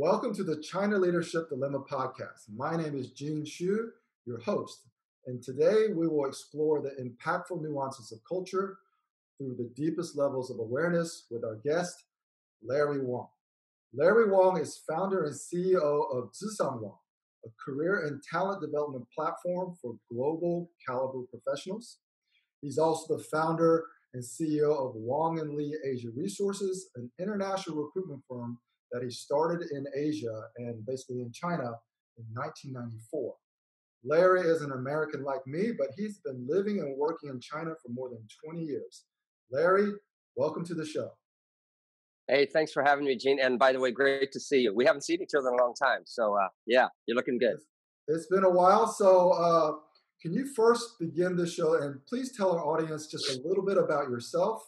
Welcome to the China Leadership Dilemma podcast. My name is Gene Hsu, your host, and today we will explore the impactful nuances of culture through the deepest levels of awareness with our guest, Larry Wang. Larry Wang is founder and CEO of Zhishangwang, a career and talent development platform for global caliber professionals. He's also the founder and CEO of Wang & Lee Asia Resources, an international recruitment firm that he started in Asia and basically in China in 1994. Larry is an American like me, but he's been living and working in China for more than 20 years. Larry, welcome to the show. Hey, thanks for having me, Gene. And by the way, great to see you. We haven't seen each other in a long time. So yeah, you're looking good. It's been a while. So can you first begin the show and please tell our audience just a little bit about yourself,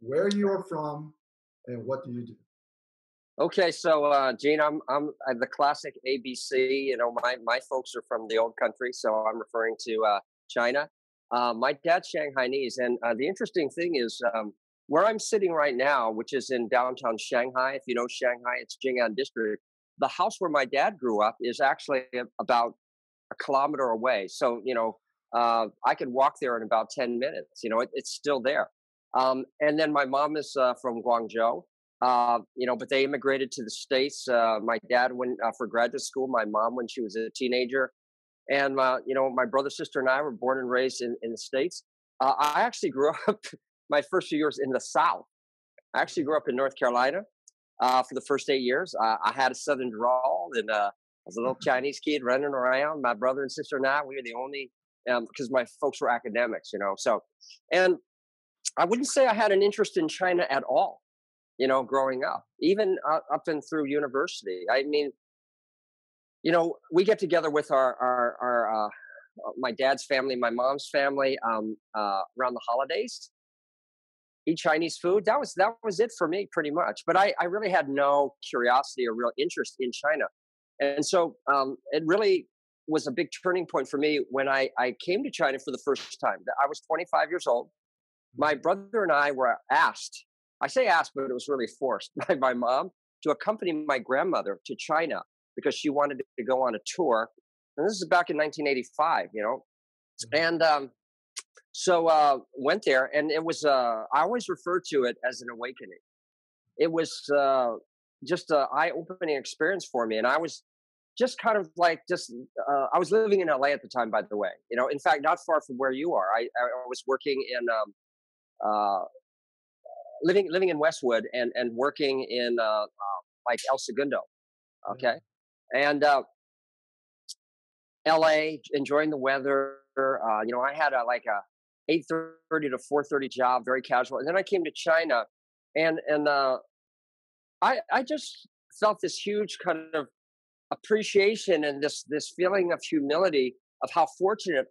where you are from, and what do you do? Okay, so Gene, I'm the classic ABC. You know, my folks are from the old country, so I'm referring to China. My dad's Shanghainese, and the interesting thing is where I'm sitting right now, which is in downtown Shanghai. If you know Shanghai, it's Jing'an District. The house where my dad grew up is actually about a kilometer away, so you know I could walk there in about 10 minutes. You know, it's still there. And then my mom is from Guangzhou. You know, but they immigrated to the States. My dad went for graduate school, my mom when she was a teenager. And, you know, my brother, sister, and I were born and raised in the States. I actually grew up my first few years in the South. I actually grew up in North Carolina for the first 8 years. I had a Southern drawl, and I was a little Chinese kid running around. My brother and sister and I, we were the only, because my folks were academics, you know. So, and I wouldn't say I had an interest in China at all, you know, growing up, even up and through university. I mean, you know, we get together with our my dad's family, my mom's family around the holidays, eat Chinese food. That was it for me pretty much. But I really had no curiosity or real interest in China. And so it really was a big turning point for me when I came to China for the first time. I was 25 years old. My brother and I were asked, I say asked, but it was really forced by my mom to accompany my grandmother to China because she wanted to go on a tour. And this is back in 1985, you know. And so went there, and it was, I always refer to it as an awakening. It was just an eye-opening experience for me. And I was just kind of like, I was living in LA at the time, by the way. You know, in fact, not far from where you are. I was working in, living in Westwood and working in like El Segundo, okay, and L.A. enjoying the weather. You know, I had like a 8:30 to 4:30 job, very casual, and then I came to China, and I just felt this huge kind of appreciation and this feeling of humility of how fortunate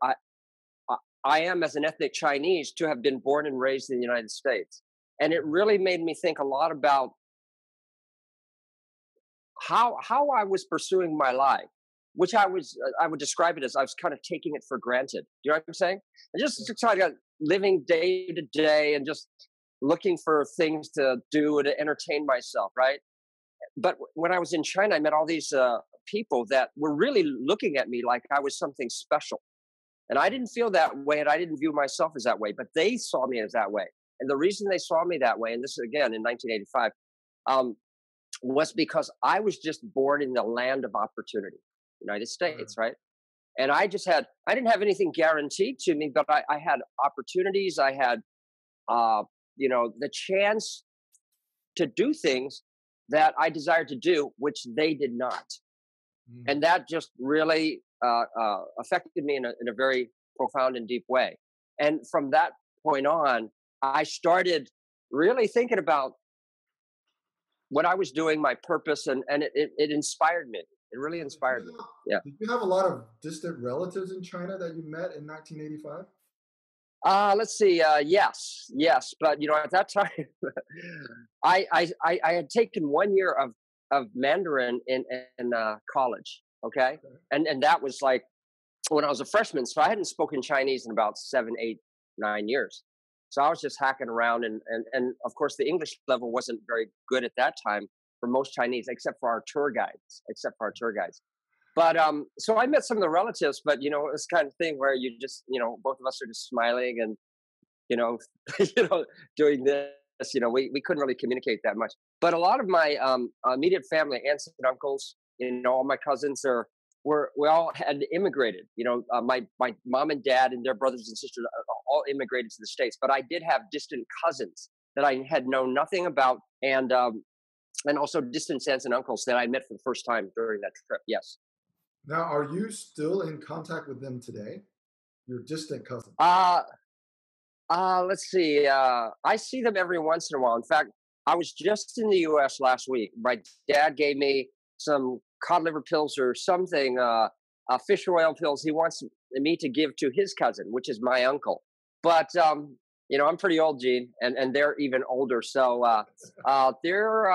I am as an ethnic Chinese to have been born and raised in the United States. And it really made me think a lot about how I was pursuing my life, which I would describe it as I was kind of taking it for granted. You know what I'm saying? And just kind of living day to day and just looking for things to do to entertain myself, right? But when I was in China, I met all these people that were really looking at me like I was something special. And I didn't feel that way, and I didn't view myself as that way, but they saw me as that way. And the reason they saw me that way, and this again in 1985, was because I was just born in the land of opportunity, United States, right? And I didn't have anything guaranteed to me, but I had opportunities. I had, you know, the chance to do things that I desired to do, which they did not. And that just really affected me in a very profound and deep way. And from that point on, I started really thinking about what I was doing, my purpose, and it inspired me. It really inspired me. Yeah. Did you have a lot of distant relatives in China that you met in 1985? Let's see. Yes. But you know, at that time, I had taken 1 year of Mandarin in college. Okay? And that was like when I was a freshman. So I hadn't spoken Chinese in about 7, 8, 9 years. So I was just hacking around, and of course the English level wasn't very good at that time. for most Chinese, except for our tour guides, But so I met some of the relatives, but, you know, it's kind of thing where you just, you know, both of us are just smiling and, you know, doing this. You know, we couldn't really communicate that much. But a lot of my immediate family, aunts and uncles, you know, all my cousins we all had immigrated. You know, my mom and dad and their brothers and sisters all immigrated to the States. But I did have distant cousins that I had known nothing about, and also distant aunts and uncles that I met for the first time during that trip. Yes. Now, are you still in contact with them today? Your distant cousins? Let's see. I see them every once in a while. In fact, I was just in the U.S. last week. My dad gave me some cod liver pills or something, fish oil pills he wants me to give to his cousin, which is my uncle. But, you know, I'm pretty old, Gene, and they're even older. So they're,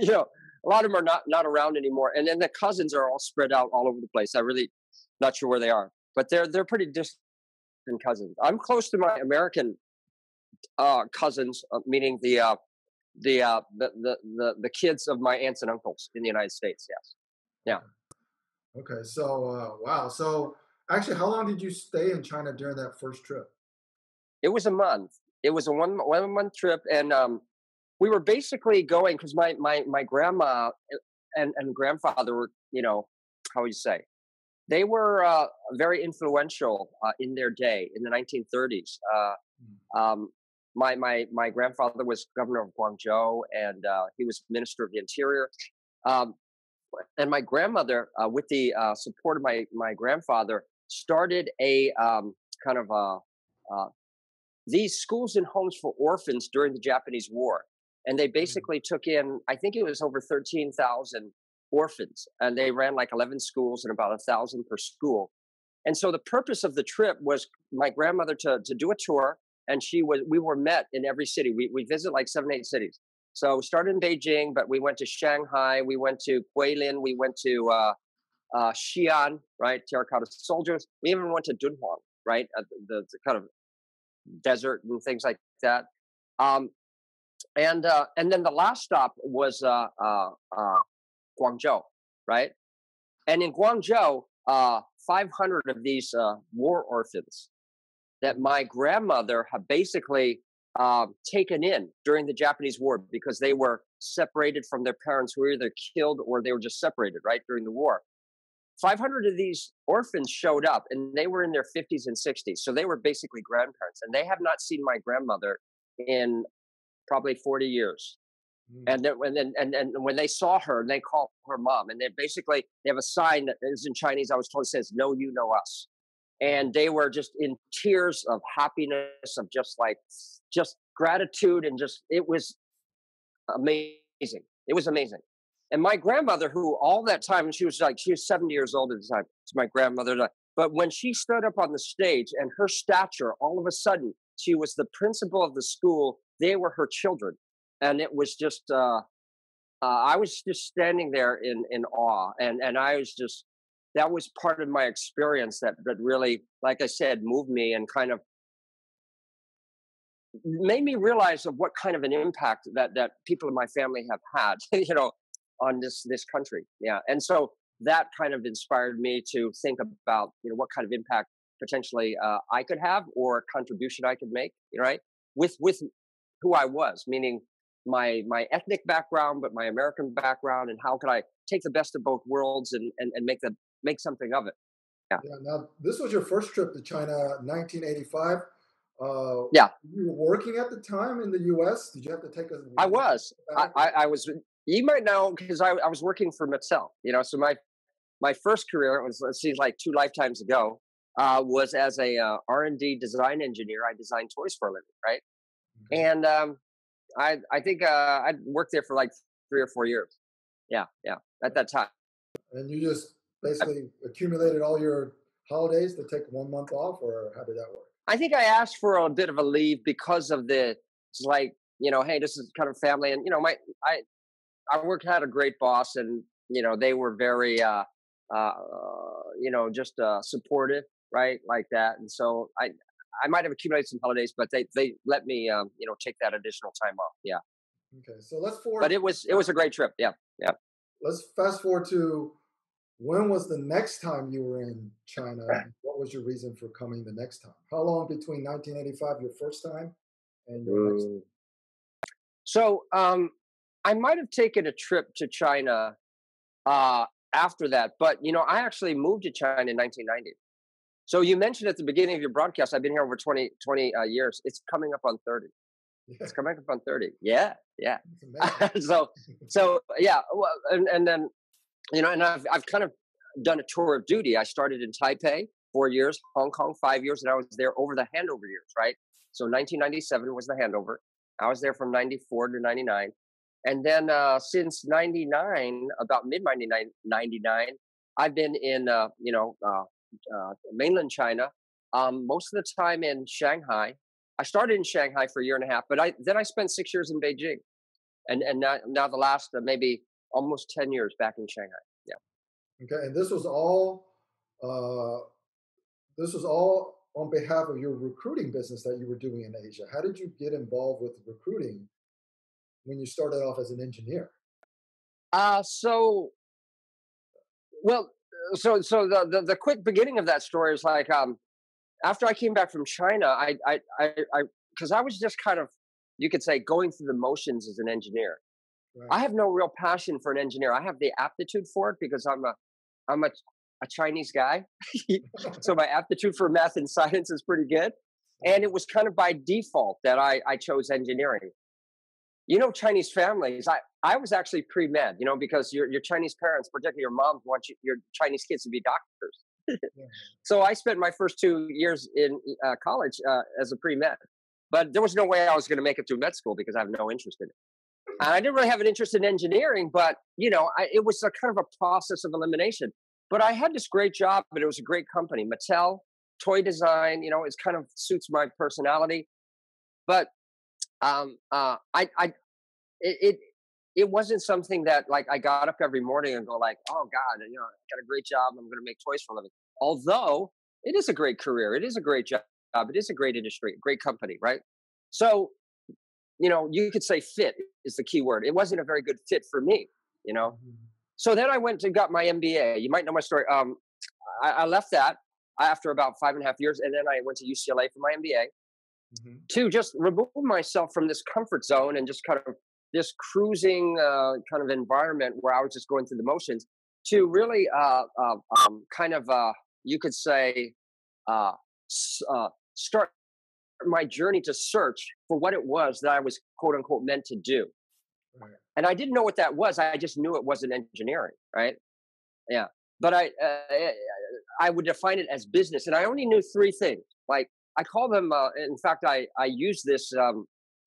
you know, a lot of them are not around anymore. And then the cousins are all spread out all over the place. I really not sure where they are, but they're pretty distant cousins. I'm close to my American cousins, meaning the kids of my aunts and uncles in the United States. Yes. Yeah. Okay. So wow. So actually, how long did you stay in China during that first trip? It was a month. It was a one month trip, and we were basically going because my grandma and grandfather were, you know, how would you say? They were very influential in their day in the 1930s. My grandfather was governor of Guangzhou, and he was minister of the interior. And my grandmother, with the support of my grandfather, started a kind of these schools and homes for orphans during the Japanese War. And they basically took in, I think it was over 13,000 orphans, and they ran like 11 schools and about 1,000 per school. And so the purpose of the trip was my grandmother to do a tour, and we were met in every city. We visit like 7-8 cities. So we started in Beijing, but we went to Shanghai, we went to Guilin, we went to Xi'an, right, terracotta soldiers. We even went to Dunhuang, right, the kind of desert and things like that. And then the last stop was Guangzhou, right? And in Guangzhou, 500 of these war orphans that my grandmother had basically taken in during the Japanese War because they were separated from their parents, who were either killed or they were just separated, right, during the war. 500 of these orphans showed up, and they were in their 50s and 60s. So they were basically grandparents, and they have not seen my grandmother in probably 40 years. And when they saw her, they called her mom, and they have a sign that is in Chinese. I was told it says "No, you know us," and they were just in tears of happiness, of just gratitude, and it was amazing. It was amazing. And my grandmother, who all that time, and she was 70 years old at the time. It's my grandmother, but when she stood up on the stage and her stature, all of a sudden, she was the principal of the school. They were her children. And it was just, I was just standing there in awe. And I was just, that was part of my experience that really, like I said, moved me and kind of made me realize of what kind of an impact that people in my family have had, you know, on this country. Yeah. And so that kind of inspired me to think about, you know, what kind of impact potentially I could have or a contribution I could make, right? With who I was, meaning my ethnic background, but my American background, and how could I take the best of both worlds and make something of it? Yeah. Yeah. Now, this was your first trip to China, 1985. Yeah. You were working at the time in the U.S. Did you have to take a? I was. I was. You might know because I was working for Mattel. You know, so my first career was, it seems like 2 lifetimes ago, was as a R&D design engineer. I designed toys for a living, right? Mm-hmm. And I think I worked there for like 3 or 4 years. Yeah, yeah, at that time. And you just basically accumulated all your holidays to take 1 month off, or how did that work? I think I asked for a bit of a leave because of the, it's like, you know, hey, this is kind of family. And, you know, I worked, had a great boss, and, you know, they were very, you know, just supportive, right, like that. And so I might have accumulated some holidays, but they let me, you know, take that additional time off. Yeah. Okay, so let's forward. But it was a great trip. Yeah, yeah. Let's fast forward to when was the next time you were in China? And what was your reason for coming the next time? How long between 1985, your first time, and your next time? So I might have taken a trip to China after that, but you know, I actually moved to China in 1990. So you mentioned at the beginning of your broadcast, I've been here over 20 years. It's coming up on 30. It's coming up on 30. Yeah, yeah. so yeah, well, and then, you know, and I've kind of done a tour of duty. I started in Taipei 4 years, Hong Kong 5 years, and I was there over the handover years, right? So 1997 was the handover. I was there from 94 to 99, and then since 99, about mid 99, I've been in mainland China, most of the time in Shanghai. I started in Shanghai for a year and a half, but then I spent 6 years in Beijing, and now the last maybe almost 10 years back in Shanghai. Yeah. Okay, and this was all on behalf of your recruiting business that you were doing in Asia. How did you get involved with recruiting when you started off as an engineer? So the quick beginning of that story is like, after I came back from China, because I was just kind of, you could say, going through the motions as an engineer. Right. I have no real passion for an engineer. I have the aptitude for it because I'm a Chinese guy. So my aptitude for math and science is pretty good. And it was kind of by default that I chose engineering. You know, Chinese families, I was actually pre-med, you know, because your Chinese parents, particularly your moms, want your Chinese kids to be doctors. Yeah. So I spent my first 2 years in college as a pre-med. But there was no way I was going to make it through med school because I have no interest in it. And I didn't really have an interest in engineering, but, you know, it was a kind of a process of elimination. But I had this great job, but it was a great company. Mattel, toy design, you know, it kind of suits my personality. But it wasn't something that, like, I got up every morning and go like, oh, God, you know, I got a great job. I'm going to make toys for a living. Although it is a great career. It is a great job. It is a great industry, a great company, right? So, you know, you could say fit is the key word. It wasn't a very good fit for me, you know. Mm-hmm. So then I went and got my MBA. You might know my story. I left that after about 5.5 years, and then I went to UCLA for my MBA to just remove myself from this comfort zone and just kind of this cruising kind of environment where I was just going through the motions to really start my journey to search for what it was that I was, quote unquote, meant to do. And I didn't know what that was. I just knew it wasn't engineering, right? Yeah. But I would define it as business. And I only knew three things. Like, I call them, in fact, I use this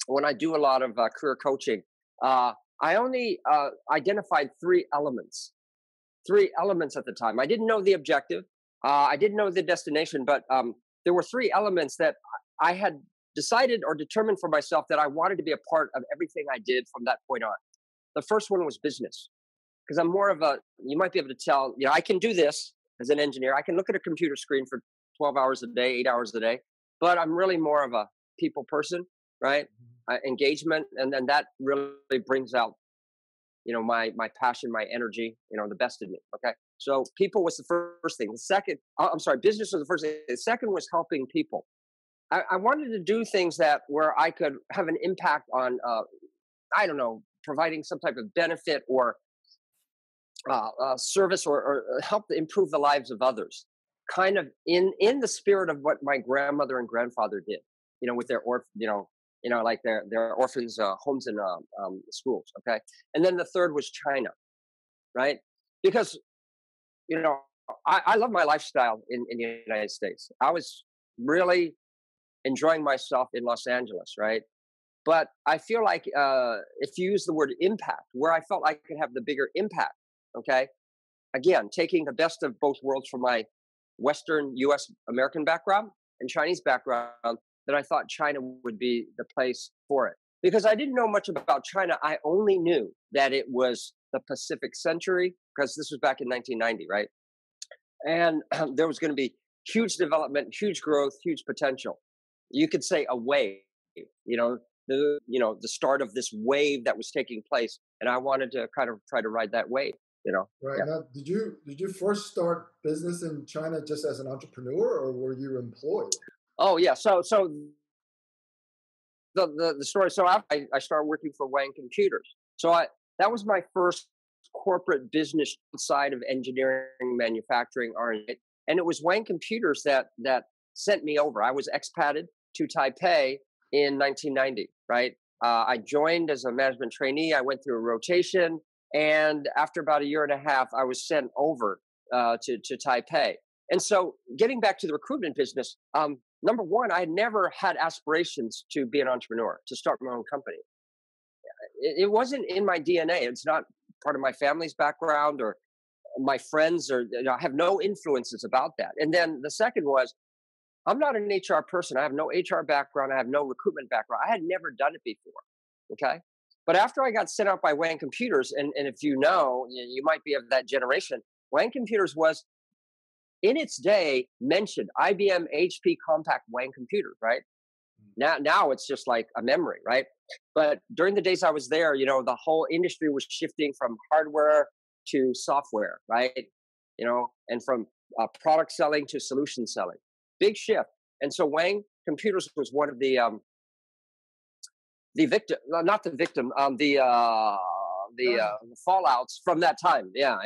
when I do a lot of career coaching. I only identified three elements at the time. I didn't know the objective. I didn't know the destination, but there were three elements that I had decided or determined for myself that I wanted to be a part of everything I did from that point on. The first one was business, because I'm more of a, you might be able to tell, you know, I can do this as an engineer. I can look at a computer screen for 12 hours a day, 8 hours a day, but I'm really more of a people person, right? Engagement. And then that really brings out, you know, my passion, my energy, you know, the best in me. Okay. So people was the first thing. The second, I'm sorry, business was the first thing. The second was helping people. I wanted to do things that where I could have an impact on, I don't know, providing some type of benefit or service or help improve the lives of others, kind of in the spirit of what my grandmother and grandfather did, you know, with their, like their orphans' homes and schools, okay? And then the third was China, right? Because, you know, I love my lifestyle in the United States. I was really enjoying myself in Los Angeles, right? But I feel like if you use the word impact, where I felt I could have the bigger impact, okay? Again, taking the best of both worlds from my Western U.S. American background and Chinese background, that I thought China would be the place for it. Because I didn't know much about China. I only knew that it was the Pacific century, because this was back in 1990, right? And there was going to be huge development, huge growth, huge potential. You could say a wave, you know, the start of this wave that was taking place. And I wanted to kind of try to ride that wave, Right. Yeah. Now, did you first start business in China just as an entrepreneur, or were you employed? Oh, yeah. So the story. So I started working for Wang Computers. So that was my first corporate business side of engineering, manufacturing, R&D. And it was Wang Computers that sent me over. I was expatted to Taipei in 1990, right? I joined as a management trainee. I went through a rotation. And after about a year and a half, I was sent over to Taipei. And so getting back to the recruitment business, number one, I never had aspirations to be an entrepreneur, to start my own company. It wasn't in my DNA. It's not part of my family's background or my friends, or I have no influences about that. And then the second was, I'm not an HR person. I have no HR background. I have no recruitment background. I had never done it before, okay? But after I got sent out by Wang Computers, and if you might be of that generation, Wang Computers was, in its day, mentioned IBM, HP, Compaq, Wang Computers, right? Now it's just like a memory, right? But during the days I was there, the whole industry was shifting from hardware to software, right? And from product selling to solution selling. Big shift. And so Wang Computers was one of the fallouts from that time. Yeah.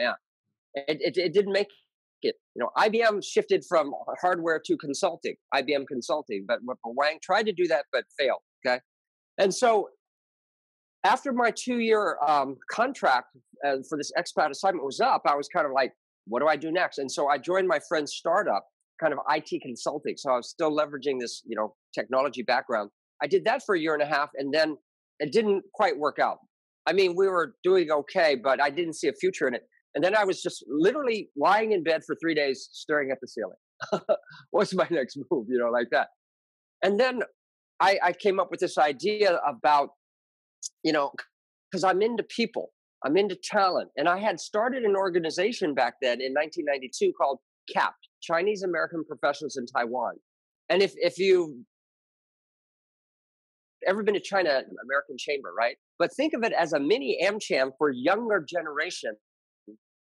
It didn't make it. IBM shifted from hardware to consulting, IBM Consulting, but Wang tried to do that, but failed. Okay. And so after my 2-year contract for this expat assignment was up, I was kind of like, what do I do next? And so I joined my friend's startup, kind of IT consulting. So I was still leveraging this, technology background. I did that for a year and a half, and then it didn't quite work out. I mean, we were doing okay, but I didn't see a future in it. And then I was just literally lying in bed for 3 days, staring at the ceiling. What's my next move? Like that. And then I came up with this idea about, because I'm into people, I'm into talent. And I had started an organization back then in 1992 called CAPT, Chinese American Professionals in Taiwan. And if you've ever been to China, American Chamber, right? But think of it as a mini AmCham for younger generation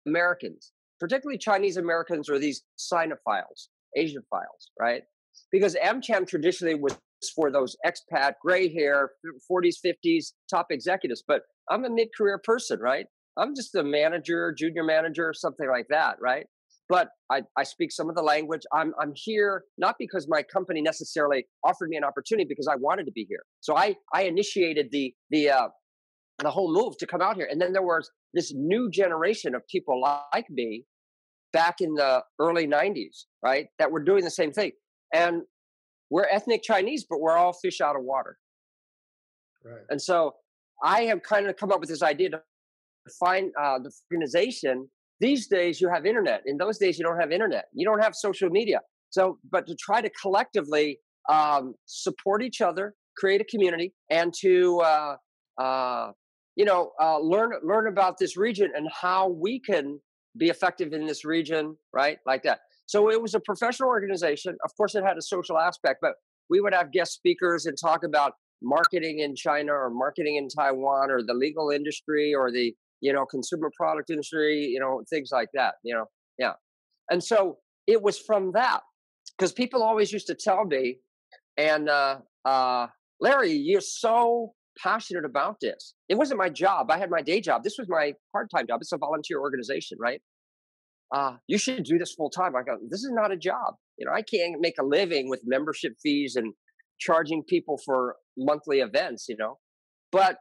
Americans, particularly Chinese Americans or these Sinophiles, Asianophiles, right? Because AmCham traditionally was for those expat, gray hair, 40s, 50s, top executives. But I'm a mid-career person, right? I'm just a manager, junior manager, something like that, right? But I speak some of the language. I'm here not because my company necessarily offered me an opportunity, because I wanted to be here. So I initiated the whole move to come out here. And then there was this new generation of people like me back in the early 90s, right, that were doing the same thing. And we're ethnic Chinese, but we're all fish out of water. Right. And so I have kind of come up with this idea to find the organization. These days you have internet. In those days you don't have internet. You don't have social media. So, but to try to collectively support each other, create a community, and to learn about this region and how we can be effective in this region, right? Like that. So it was a professional organization. Of course, it had a social aspect, but we would have guest speakers and talk about marketing in China or marketing in Taiwan or the legal industry or the consumer product industry, things like that, yeah. And so it was from that, because people always used to tell me, and Larry, you're so passionate about this. It wasn't my job. I had my day job. This was my part-time job. It's a volunteer organization, right? You should do this full-time. I go, this is not a job. I can't make a living with membership fees and charging people for monthly events, But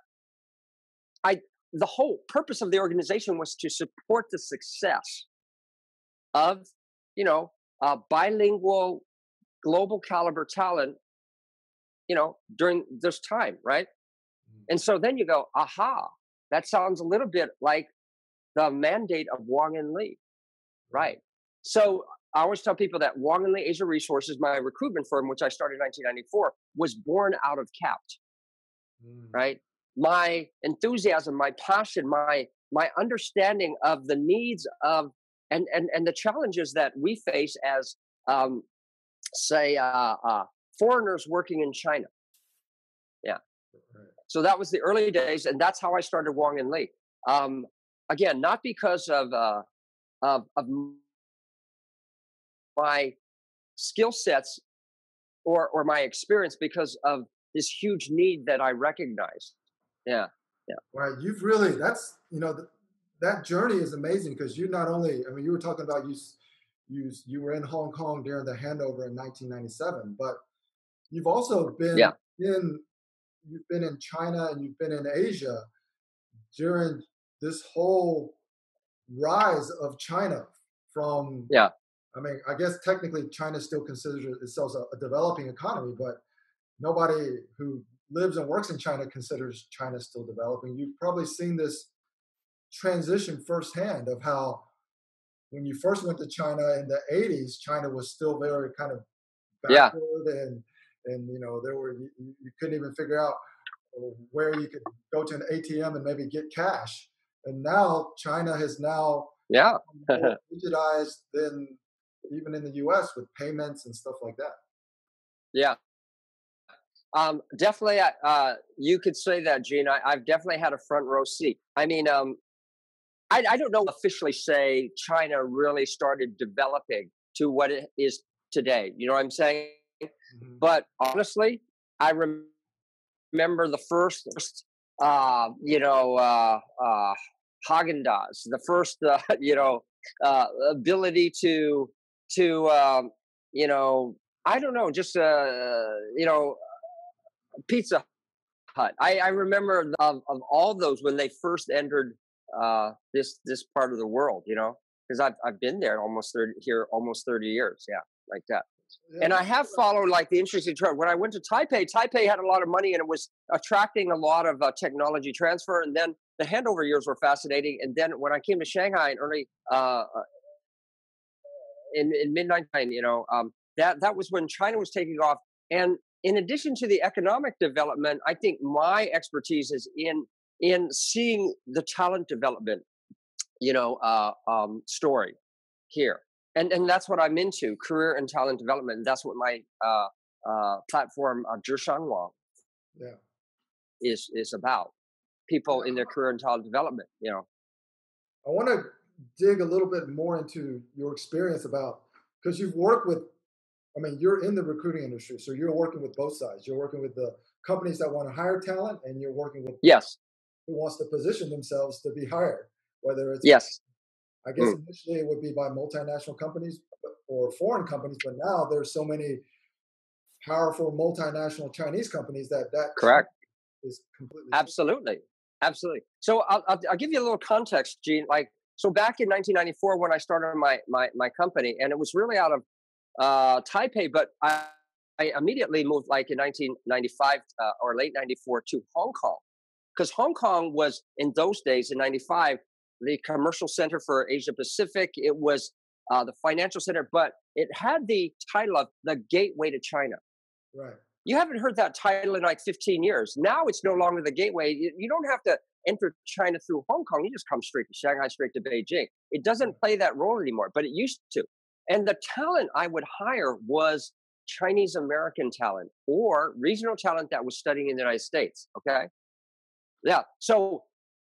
the whole purpose of the organization was to support the success of, bilingual, global caliber talent, during this time, right? And so then you go, aha, that sounds a little bit like the mandate of Wang and Lee, right? So I always tell people that Wang and Lee Asia Resources, my recruitment firm, which I started in 1994, was born out of CAPT, right? My enthusiasm, my passion, my understanding of the needs of and the challenges that we face as, foreigners working in China. Yeah. So that was the early days, and that's how I started Wang and Lee. Again, not because of my skill sets or my experience, because of this huge need that I recognized. Yeah, yeah. Right, you've really, that's, you know, that journey is amazing, because you not only, I mean, you were talking about you were in Hong Kong during the handover in 1997, but you've also been you've been in China and you've been in Asia during this whole rise of China from, I mean, I guess technically China still considers itself a developing economy, but nobody who lives and works in China considers China still developing. You've probably seen this transition firsthand of how when you first went to China in the 80s, China was still very kind of backward and you know, there were, you couldn't even figure out where you could go to an ATM and maybe get cash. And now China has now more digitized than even in the US with payments and stuff like that. Yeah. Definitely, you could say that, Gene. I've definitely had a front row seat. I mean, I don't know officially say China really started developing to what it is today. You know what I'm saying? Mm-hmm. But honestly, I remember the first, Haagen-Dazs, the first, ability to you know, I don't know, just, Pizza Hut. I remember of all those when they first entered this part of the world, you know, because I've been there almost 30 years, like that. Yeah. And I have followed like the interesting trend. When I went to Taipei, Taipei had a lot of money and it was attracting a lot of technology transfer. And then the handover years were fascinating. And then when I came to Shanghai in early in mid 1990, you know, that was when China was taking off. And in addition to the economic development, I think my expertise is in seeing the talent development, story here. And that's what I'm into, career and talent development. And that's what my platform, Zhishangwang, is about. People in their career and talent development, you know. I want to dig a little bit more into your experience about, because you've worked with, I mean, you're in the recruiting industry, so you're working with both sides. You're working with the companies that want to hire talent, and you're working with who wants to position themselves to be hired, whether it's I guess initially it would be by multinational companies or foreign companies, but now there's so many powerful multinational Chinese companies that correct is completely absolutely. So I'll give you a little context, Gene. Like, so back in 1994 when I started my company, and it was really out of Taipei, but I immediately moved like in 1995 or late 94 to Hong Kong, because Hong Kong was in those days in 95 the commercial center for Asia Pacific. It was the financial center, but it had the title of the gateway to China. Right. You haven't heard that title in like 15 years. Now it's no longer the gateway. You don't have to enter China through Hong Kong. You just come straight to Shanghai, straight to Beijing. It doesn't play that role anymore, but it used to. And the talent I would hire was Chinese American talent or regional talent that was studying in the United States. Okay. Yeah. So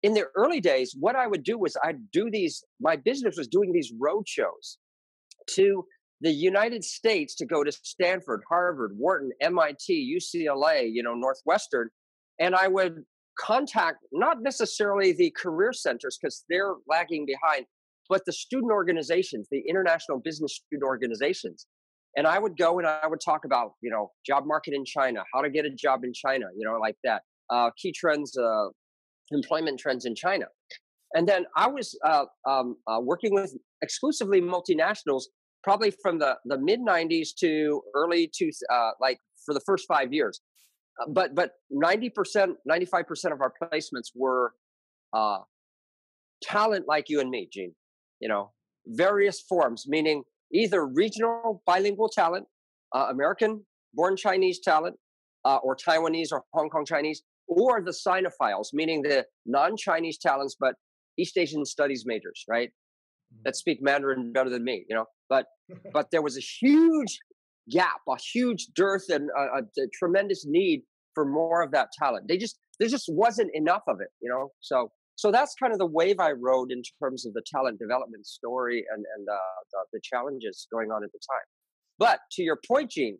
in the early days, what I would do was my business was doing these road shows to the United States, to go to Stanford, Harvard, Wharton, MIT, UCLA, Northwestern. And I would contact not necessarily the career centers, because they're lagging behind, but the student organizations, the international business student organizations. And I would go and I would talk about, job market in China, how to get a job in China, like that, key trends, employment trends in China. And then I was working with exclusively multinationals, probably from the mid-90s to early to like for the first 5 years. But 90%, 95% of our placements were talent like you and me, Gene. Various forms, meaning either regional bilingual talent, American-born Chinese talent, or Taiwanese or Hong Kong Chinese, or the Sinophiles, meaning the non-Chinese talents, but East Asian studies majors, right? That speak Mandarin better than me, But there was a huge gap, a huge dearth, and a tremendous need for more of that talent. They just, there just wasn't enough of it, you know? So that's kind of the wave I rode in terms of the talent development story and the challenges going on at the time. But to your point, Gene,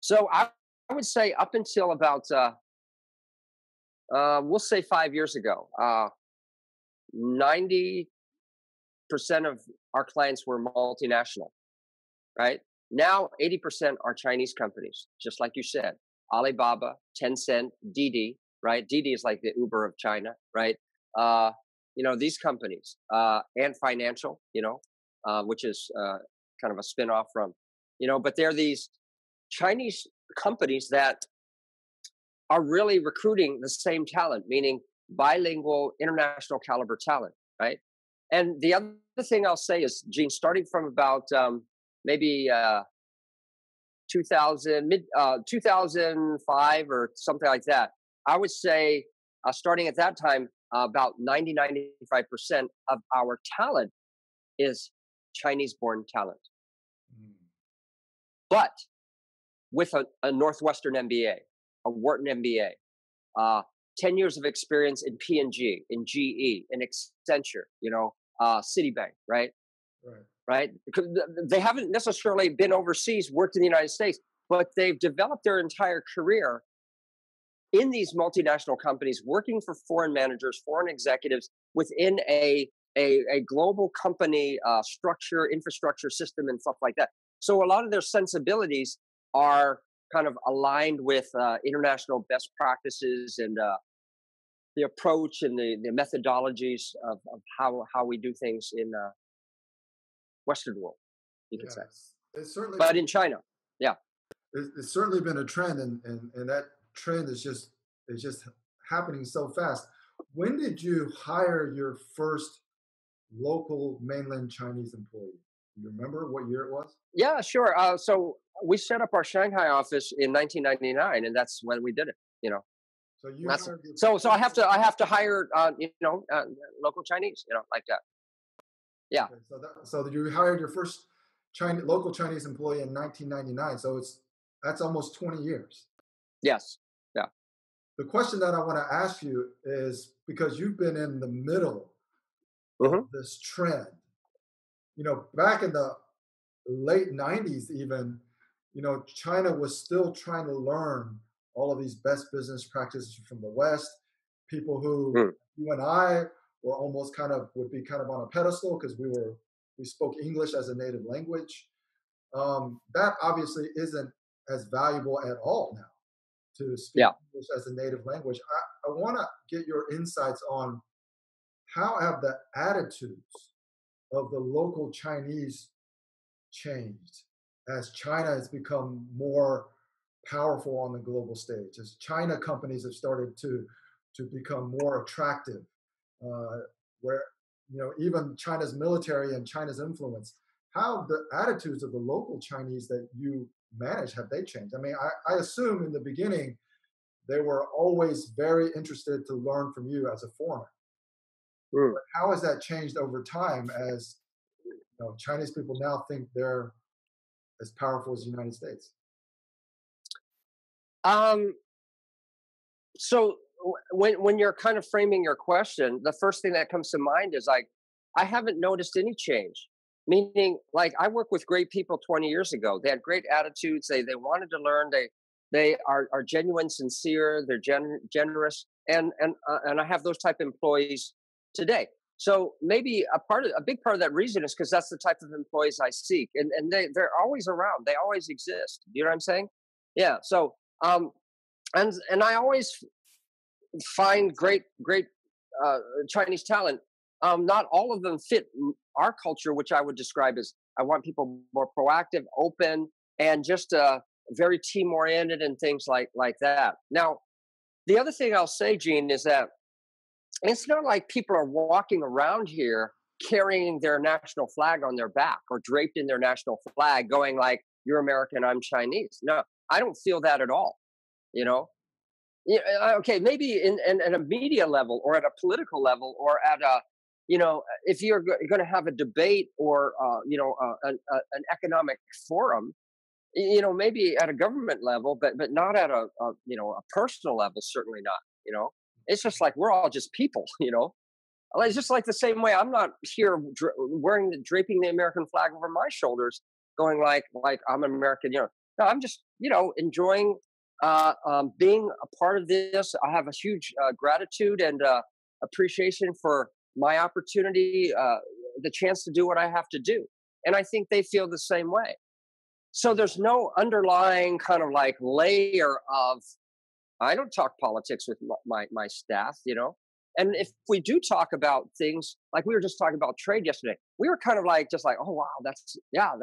so I would say up until about, we'll say 5 years ago, 90% of our clients were multinational, right? Now, 80% are Chinese companies, just like you said, Alibaba, Tencent, Didi, right? Didi is like the Uber of China, right? These companies, and financial, which is kind of a spinoff from, but they're these Chinese companies that are really recruiting the same talent, meaning bilingual, international caliber talent, right? And the other thing I'll say is, Gene, starting from about maybe 2005 or something like that, I would say starting at that time, about 90-95% of our talent is Chinese-born talent. Mm. But with a Northwestern MBA, a Wharton MBA, 10 years of experience in P&G, in GE, in Accenture, Citibank, right? Right? Because they haven't necessarily been overseas, worked in the United States, but they've developed their entire career in these multinational companies, working for foreign managers, foreign executives within a global company structure, infrastructure system, and stuff like that. So a lot of their sensibilities are kind of aligned with international best practices and the approach and the methodologies of how we do things in Western world, you could say. But in China, yeah. It's certainly been a trend, and that trend is just happening so fast. When did you hire your first local mainland Chinese employee? Do you remember what year it was? Yeah, sure. So we set up our Shanghai office in 1999, and that's when we did it. So you I have to hire local Chinese, like that. Yeah. Okay, so you hired your first local Chinese employee in 1999. So that's almost 20 years. Yes. Yeah. The question that I want to ask you is, because you've been in the middle of this trend, back in the late 90s, even, China was still trying to learn all of these best business practices from the West. People who you and I were almost would be on a pedestal because we spoke English as a native language. That obviously isn't as valuable at all now, to speak English as a native language. I want to get your insights on how have the attitudes of the local Chinese changed as China has become more powerful on the global stage, as China companies have started to become more attractive, where even China's military and China's influence. How have the attitudes of the local Chinese that you manage, have they changed? I mean, I assume in the beginning they were always very interested to learn from you as a foreigner. But how has that changed over time as Chinese people now think they're as powerful as the United States? So when you're kind of framing your question, the first thing that comes to mind is like, I haven't noticed any change. Meaning, like, I worked with great people 20 years ago. They had great attitudes. They wanted to learn. They are genuine, sincere. They're generous, and I have those type of employees today. So maybe a big part of that reason is because that's the type of employees I seek, and they're always around. They always exist. You know what I'm saying? Yeah. So and I always find great Chinese talent. Not all of them fit our culture, which I would describe as I want people more proactive, open, and just very team-oriented and things like that. Now, the other thing I'll say, Gene, is that it's not like people are walking around here carrying their national flag on their back or draped in their national flag going like, you're American, I'm Chinese. No, I don't feel that at all, Okay, maybe in a media level or at a political level or at a, if you're going to have a debate or an economic forum, you know, maybe at a government level, but not at a you know, a personal level, certainly not, you know. It's just like, we're all just people, you know. It's just like the same way I'm not here draping the American flag over my shoulders, going like I'm an American, you know. No, I'm just, you know, enjoying being a part of this. I have a huge gratitude and appreciation for my opportunity, the chance to do what I have to do. And I think they feel the same way. So there's no underlying kind of like layer of, I don't talk politics with my staff, you know. And if we do talk about things, like we were just talking about trade yesterday, we were kind of like, just like, oh, wow, and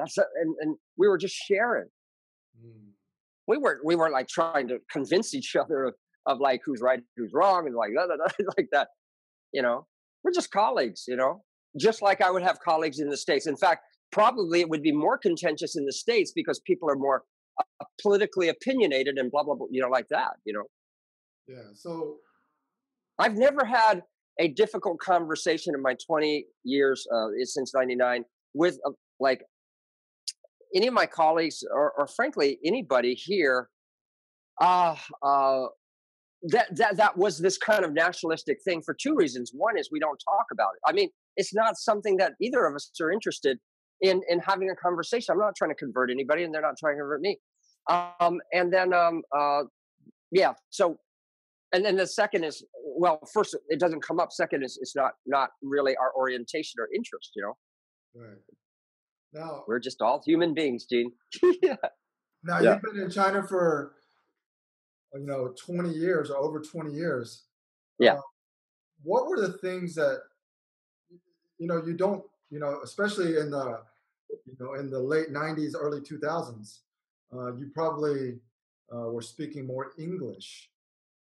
we were just sharing. Mm. We weren't like trying to convince each other of like who's right, who's wrong, and like, blah, blah, blah, like that, you know. We're just colleagues, you know, just like I would have colleagues in the States. In fact, probably it would be more contentious in the States because people are more politically opinionated and blah, blah, blah, you know, like that, you know. Yeah, so I've never had a difficult conversation in my 20 years since 99 with like any of my colleagues or frankly anybody here that was this kind of nationalistic thing for two reasons. One is we don't talk about it. I mean, it's not something that either of us are interested in having a conversation. I'm not trying to convert anybody and they're not trying to convert me. And then the second is, well, first, it doesn't come up. Second is it's not really our orientation or interest, you know? Right. Now, we're just all human beings, Gene. Yeah. Now, yeah. You've been in China for, you know, 20 years or over 20 years. Yeah. What were the things that, you know, you don't, you know, especially in the, you know, in the late 90s, early 2000s, you probably were speaking more English.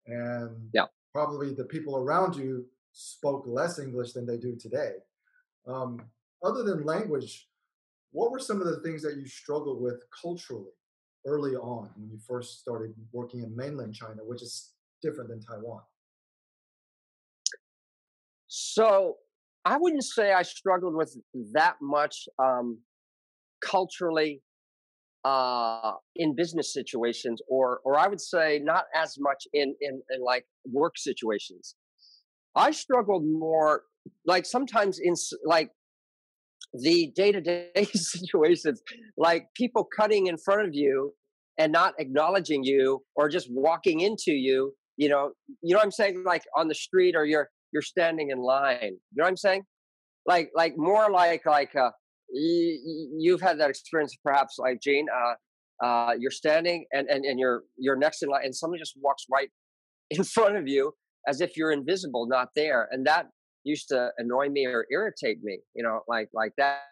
And yeah. Probably the people around you spoke less English than they do today. Other than language, what were some of the things that you struggled with culturally early on when you first started working in mainland China, which is different than Taiwan? So I wouldn't say I struggled with that much culturally in business situations, or I would say not as much in like work situations. I struggled more like sometimes in like the day-to-day situations, like people cutting in front of you and not acknowledging you or just walking into you, you know what I'm saying? Like on the street or you're standing in line, you know what I'm saying? Like more like, you've had that experience, perhaps, like Gene. You're standing and you're next in line, and somebody just walks right in front of you as if you're invisible, not there. And that used to annoy me or irritate me, you know, like that.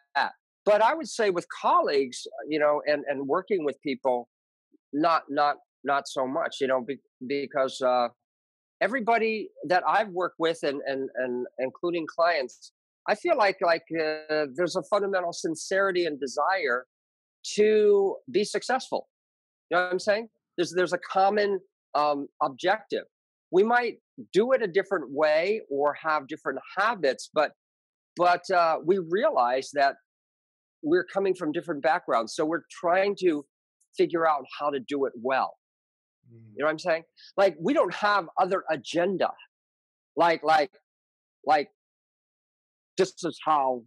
But I would say with colleagues, you know, and working with people, not so much, you know, because everybody that I've worked with and including clients. I feel like there's a fundamental sincerity and desire to be successful. You know what I'm saying? There's a common objective. We might do it a different way or have different habits, but we realize that we're coming from different backgrounds, so we're trying to figure out how to do it well. Mm. You know what I'm saying? Like we don't have other agenda. Like. This is how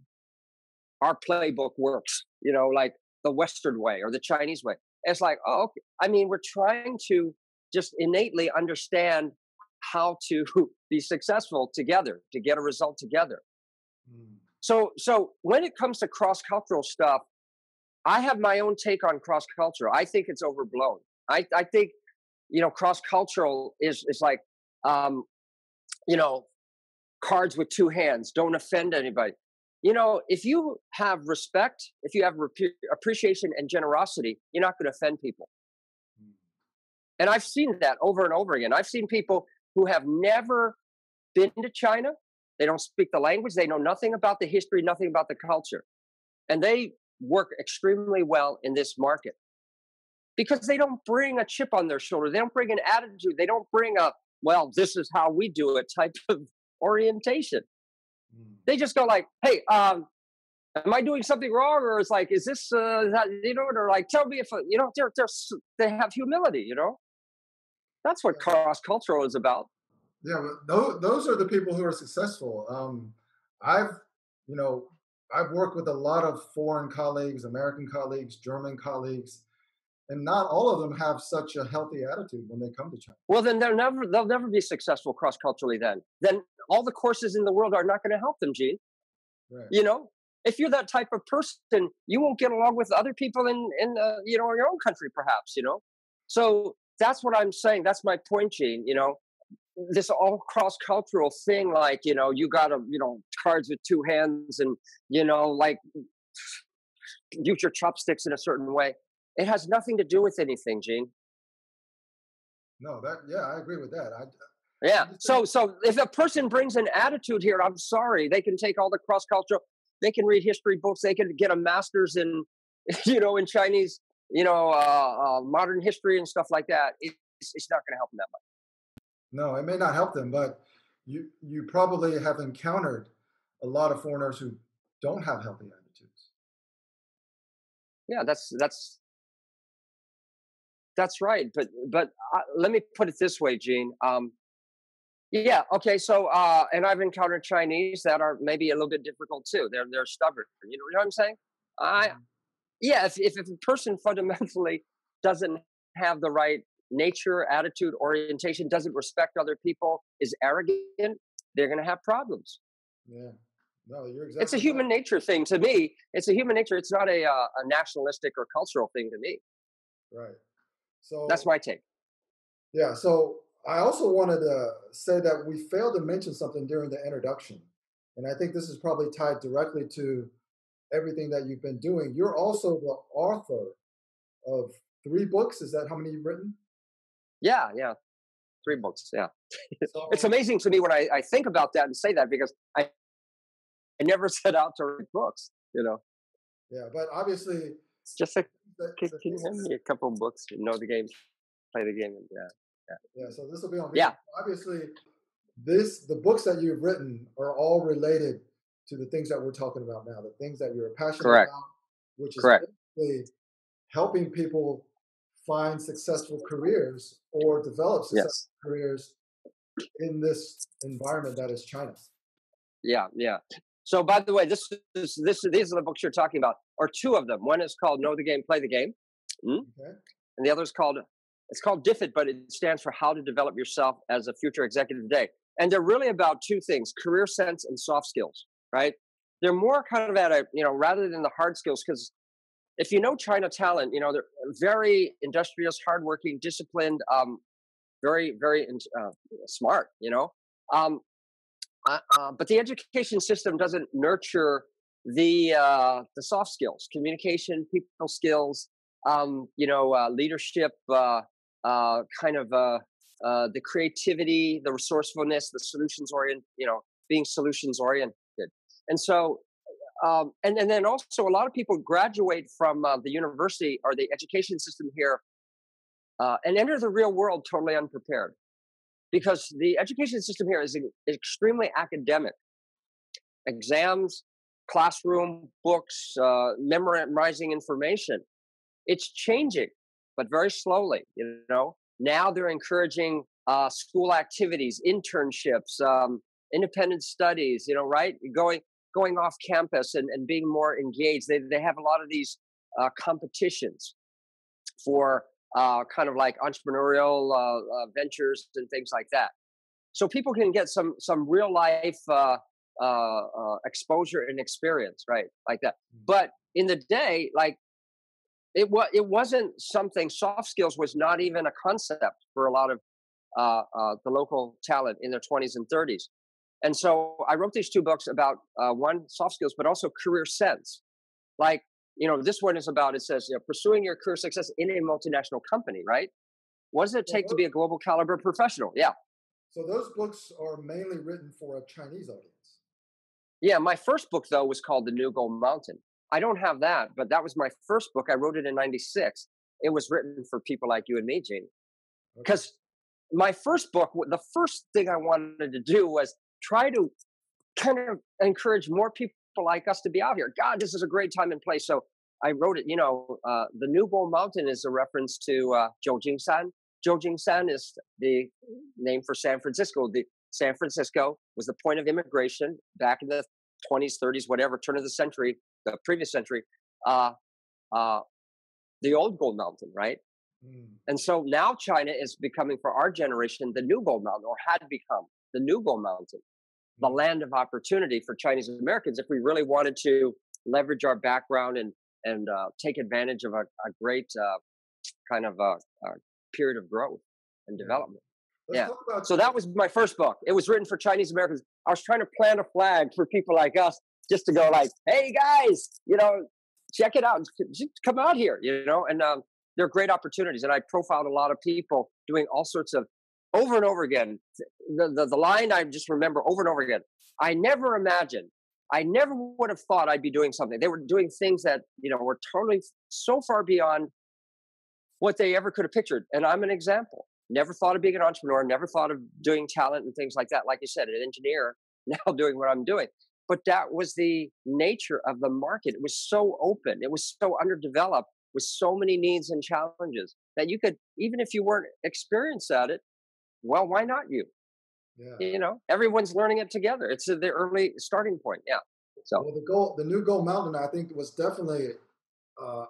our playbook works, you know, like the Western way or the Chinese way. It's like, oh, okay. I mean, we're trying to just innately understand how to be successful together, to get a result together. Mm. So when it comes to cross-cultural stuff, I have my own take on cross-culture. I think it's overblown. I think, you know, cross-cultural is like, you know, cards with two hands, don't offend anybody. You know, if you have respect, if you have appreciation and generosity, you're not going to offend people. And I've seen that over and over again. I've seen people who have never been to China. They don't speak the language. They know nothing about the history, nothing about the culture. And they work extremely well in this market because they don't bring a chip on their shoulder. They don't bring an attitude. They don't bring a, well, this is how we do it type of orientation. They just go like, hey, am I doing something wrong? Or it's like, is this, they're like, tell me if, they have humility, That's what cross-cultural is about. Yeah, but those are the people who are successful. I've worked with a lot of foreign colleagues, American colleagues, German colleagues, and not all of them have such a healthy attitude when they come to China. Well, then they'll never be successful cross-culturally then. Then all the courses in the world are not going to help them, Gene. Right. If you're that type of person, you won't get along with other people in your own country, perhaps, So that's what I'm saying. That's my point, Gene, This all cross-cultural thing, like, you got to, cards with two hands and, like use your chopsticks in a certain way. It has nothing to do with anything, Gene. No, I agree with that. So if a person brings an attitude here, I'm sorry, they can take all the cross-cultural, they can read history books, they can get a master's in, in Chinese, modern history and stuff like that. It's not going to help them that much. No, it may not help them, but you probably have encountered a lot of foreigners who don't have healthy attitudes. Yeah, that's right. But let me put it this way, Gene. And I've encountered Chinese that are maybe a little bit difficult too. They're stubborn. You know what I'm saying? If a person fundamentally doesn't have the right nature, attitude, orientation, doesn't respect other people, is arrogant, they're going to have problems. Yeah. No, you're exactly It's a human nature thing to me. It's a human nature. It's not a nationalistic or cultural thing to me. Right. So that's my take. Yeah. So I also wanted to say that we failed to mention something during the introduction. And I think this is probably tied directly to everything that you've been doing. You're also the author of 3 books. Is that how many you've written? Yeah. 3 books, yeah. So, it's amazing to me when I think about that and say that, because I never set out to read books, Yeah, but obviously... can you hand me a couple of books, the game, play the game, yeah. Yeah, so this will be on video. Yeah. Obviously, the books that you've written are all related to the things that we're talking about now, the things that you're passionate about, which is basically helping people find successful careers or develop successful careers in this environment that is China. Yeah. So by the way, these are the books you're talking about, or 2 of them. One is called Know the Game, Play the Game. Okay. And the other is called DFID, but it stands for How to Develop Yourself as a Future Executive Today. And they're really about 2 things, career sense and soft skills, right? They're more kind of at a, rather than the hard skills, because if you know China talent, they're very industrious, hardworking, disciplined, very, very smart, but the education system doesn't nurture the soft skills, communication, people skills, leadership, the creativity, the resourcefulness, the solutions oriented, being solutions oriented. And so, and then also a lot of people graduate from the university or the education system here and enter the real world totally unprepared, because the education system here is extremely academic. Exams, classroom, books, memorizing information. It's changing, but very slowly, Now they're encouraging school activities, internships, independent studies, Going off campus and being more engaged. They have a lot of these competitions for kind of like entrepreneurial ventures and things like that. So people can get some real life exposure and experience, right, like that. But in the day, like it wasn't something. Soft skills was not even a concept for a lot of the local talent in their 20s and 30s. And so I wrote these 2 books about one, soft skills, but also career sense. Like, this one is about, it says, pursuing your career success in a multinational company, right? What does it take to be a global caliber professional? Yeah. So those books are mainly written for a Chinese audience. Yeah. My first book, though, was called The New Gold Mountain. I don't have that, but that was my first book. I wrote it in 96. It was written for people like you and me, Gene. Because my first book, the first thing I wanted to do was try to kind of encourage more people like us to be out here. God, this is a great time and place. So I wrote it, the New Bull Mountain is a reference to Jiujingsan. Jiujingsan is the name for San Francisco. San Francisco was the point of immigration back in the 20s, 30s, whatever, turn of the century, the previous century, the old Gold Mountain, right? Mm. And so now China is becoming, for our generation, the New Gold Mountain, or had become the New Gold Mountain, the land of opportunity for Chinese Americans. If we really wanted to leverage our background and take advantage of a great kind of a period of growth and development. Yeah. So that was my first book. It was written for Chinese Americans. I was trying to plant a flag for people like us just to go like, hey guys, check it out. Come out here, and there are great opportunities. And I profiled a lot of people doing all sorts of, over and over again, the line I just remember over and over again, I never would have thought I'd be doing something. They were doing things that, were totally so far beyond what they ever could have pictured. And I'm an example. Never thought of being an entrepreneur, never thought of doing talent and things like that. Like you said, an engineer now doing what I'm doing. But that was the nature of the market. It was so open. It was so underdeveloped with so many needs and challenges that you could, even if you weren't experienced at it, well, why not you? Yeah. Everyone's learning it together. It's the early starting point. Yeah. So the New Gold Mountain, I think, was definitely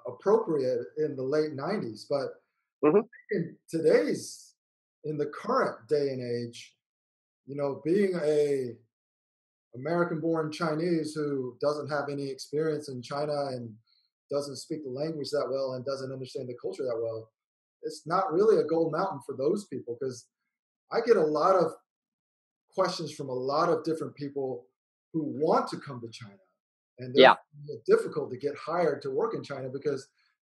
appropriate in the late 90s. But in the current day and age, being a American-born Chinese who doesn't have any experience in China and doesn't speak the language that well and doesn't understand the culture that well, it's not really a gold mountain for those people, because I get a lot of questions from a lot of different people who want to come to China. And it's difficult to get hired to work in China because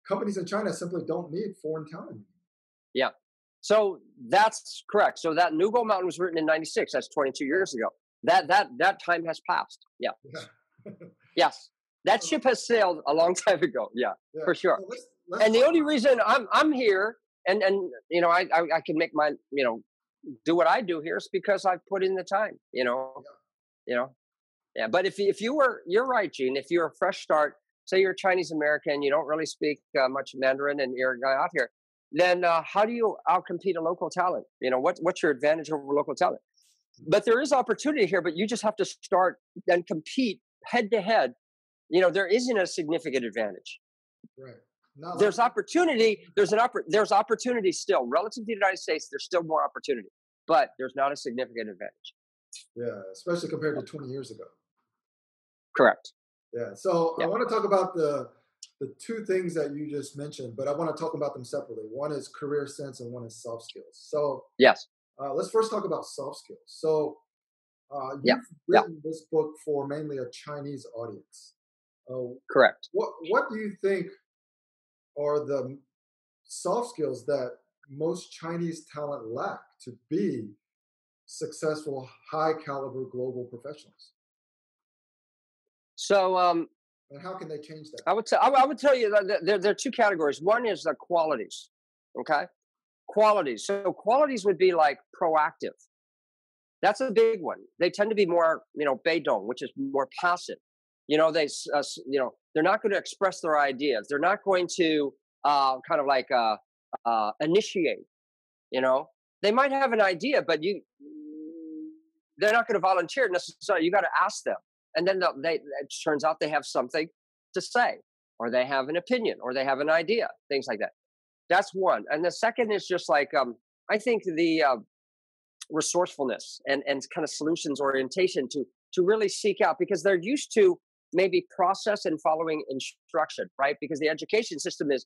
companies in China simply don't need foreign talent. Yeah. So that's correct. So that New Gold Mountain was written in 96. That's 22 years ago. That time has passed. Yeah. Yes. That ship has sailed a long time ago. Yeah, yeah. For sure. So let's and the only reason I'm here and I can make my, do what I do here is because I've put in the time, Yeah. But if you were, you're right, Gene, if you're a fresh start, say you're Chinese American, you don't really speak much Mandarin and you're a guy out here, then how do you outcompete a local talent? What's your advantage over local talent? But there is opportunity here, but you just have to start and compete head to head. There isn't a significant advantage. Right. No. There's opportunity. There's opportunity still. Relative to the United States, there's still more opportunity, but there's not a significant advantage. Yeah, especially compared to 20 years ago. Correct. Yeah. So I want to talk about the two things that you just mentioned, but I want to talk about them separately. One is career sense and one is soft skills. So yes, let's first talk about soft skills. So you've written this book for mainly a Chinese audience. Correct. What do you think are the soft skills that most Chinese talent lack to be successful, high caliber global professionals? So, and how can they change that? I would tell you that there are two categories. One is the qualities. Okay. Qualities. So qualities would be like proactive. That's a big one. They tend to be more, beidong, which is more passive. They're not going to express their ideas. They're not going to initiate. They might have an idea, but they're not going to volunteer necessarily. You got to ask them, and then it turns out they have something to say, or they have an opinion, or they have an idea, things like that. That's one. And the second is just like I think the resourcefulness and kind of solutions orientation to really seek out, because they're used to maybe process and following instruction, right? Because the education system is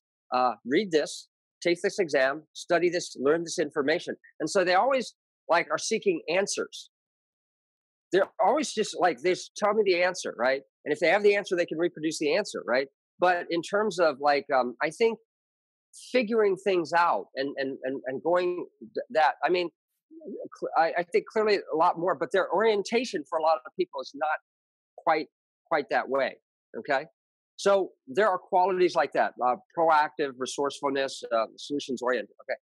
read this, take this exam, study this, learn this information. And so they always are seeking answers. They're always just they just tell me the answer, right? And if they have the answer, they can reproduce the answer, right? But in terms of I think figuring things out and going that, I mean, I think clearly a lot more, but their orientation for a lot of people is not quite that way. Okay. So there are qualities like that, proactive, resourcefulness, solutions oriented. Okay.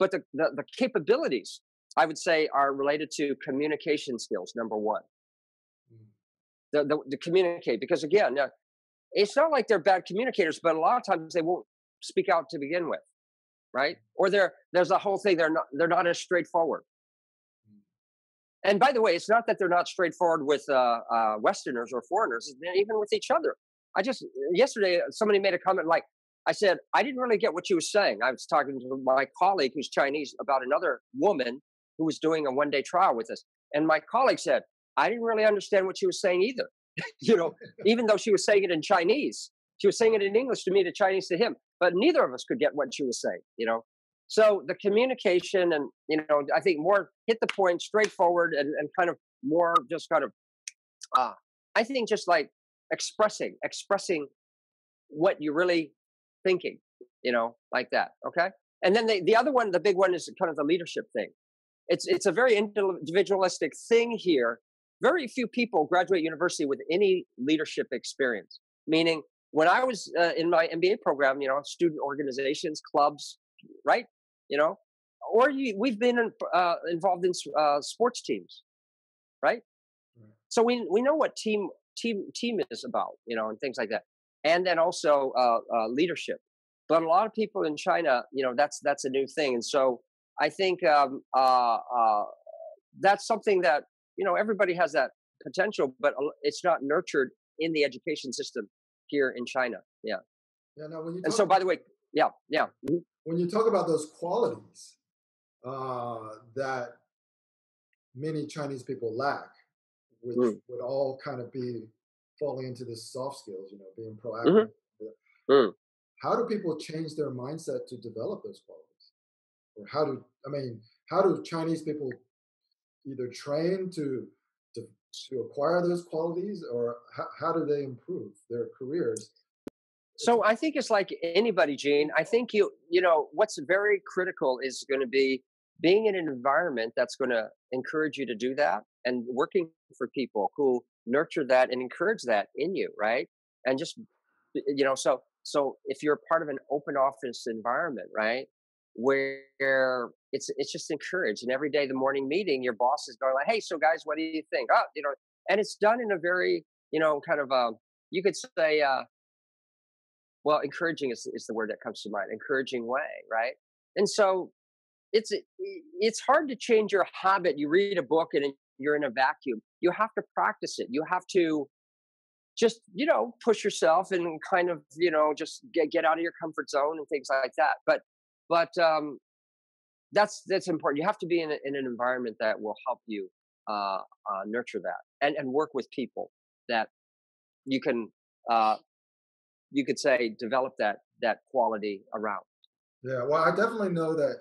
But the capabilities, I would say, are related to communication skills, number one. the communicate. Because again, it's not like they're bad communicators, but a lot of times they won't speak out to begin with, right? Or there's a whole thing they're not as straightforward. And by the way, it's not that they're not straightforward with Westerners or foreigners, even with each other. Yesterday, somebody made a comment like, I said, I didn't really get what you were saying. I was talking to my colleague who's Chinese about another woman who was doing a one-day trial with us. And my colleague said, I didn't really understand what she was saying either. Even though she was saying it in Chinese, she was saying it in English to me, to Chinese to him, but neither of us could get what she was saying, So the communication and, I think more hit the point, straightforward, and kind of more just kind of, I think just like expressing what you're really thinking, like that. Okay. And then the other one, the big one is kind of the leadership thing. It's a very individualistic thing here. Very few people graduate university with any leadership experience. Meaning when I was in my MBA program, student organizations, clubs, right? We've been involved in sports teams, right? So we know what team is about, and things like that. And then also leadership. But a lot of people in China, that's a new thing. And so I think that's something that, everybody has that potential, but it's not nurtured in the education system here in China. Yeah. And so, by the way, yeah. Mm-hmm. When you talk about those qualities that many Chinese people lack, which would all kind of be falling into the soft skills, being proactive. Mm-hmm. Mm. How do people change their mindset to develop those qualities? Or how do Chinese people either train to acquire those qualities, or how do they improve their careers? So I think it's like anybody, Gene. I think what's very critical is going to be being in an environment that's going to encourage you to do that, and working for people who nurture that and encourage that in you, right? And just, so if you're part of an open office environment, right, where it's just encouraged, and every day the morning meeting, your boss is going like, "Hey, so guys, what do you think?" And it's done in a very, kind of you could say, well, encouraging is the word that comes to mind, encouraging way, right? And so it's hard to change your habit. You read a book and you're in a vacuum. You have to practice it. You have to just, push yourself and kind of, just get out of your comfort zone and things like that. But that's important. You have to be in an environment that will help you nurture that, and work with people that you can, you could say, develop that quality around. Yeah, well, I definitely know that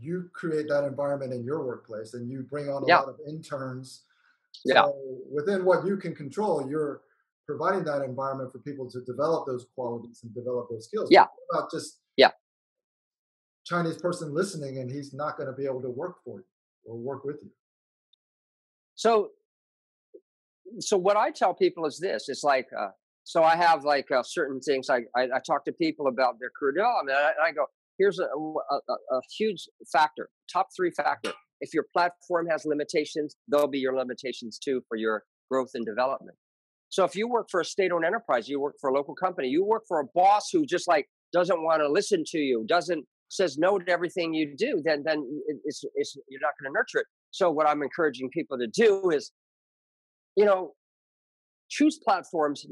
you create that environment in your workplace, and you bring on a lot of interns. So within what you can control, you're providing that environment for people to develop those qualities and develop those skills. Yeah. What about just Chinese person listening, and he's not going to be able to work for you or work with you? So what I tell people is this: it's like, so I have like certain things. I talk to people about their career development, and I go, here's a huge factor, top three factor. If your platform has limitations, they'll be your limitations too for your growth and development. So if you work for a state-owned enterprise, you work for a local company, you work for a boss who just like doesn't want to listen to you, says no to everything you do, then it's you're not going to nurture it. So what I'm encouraging people to do is, choose platforms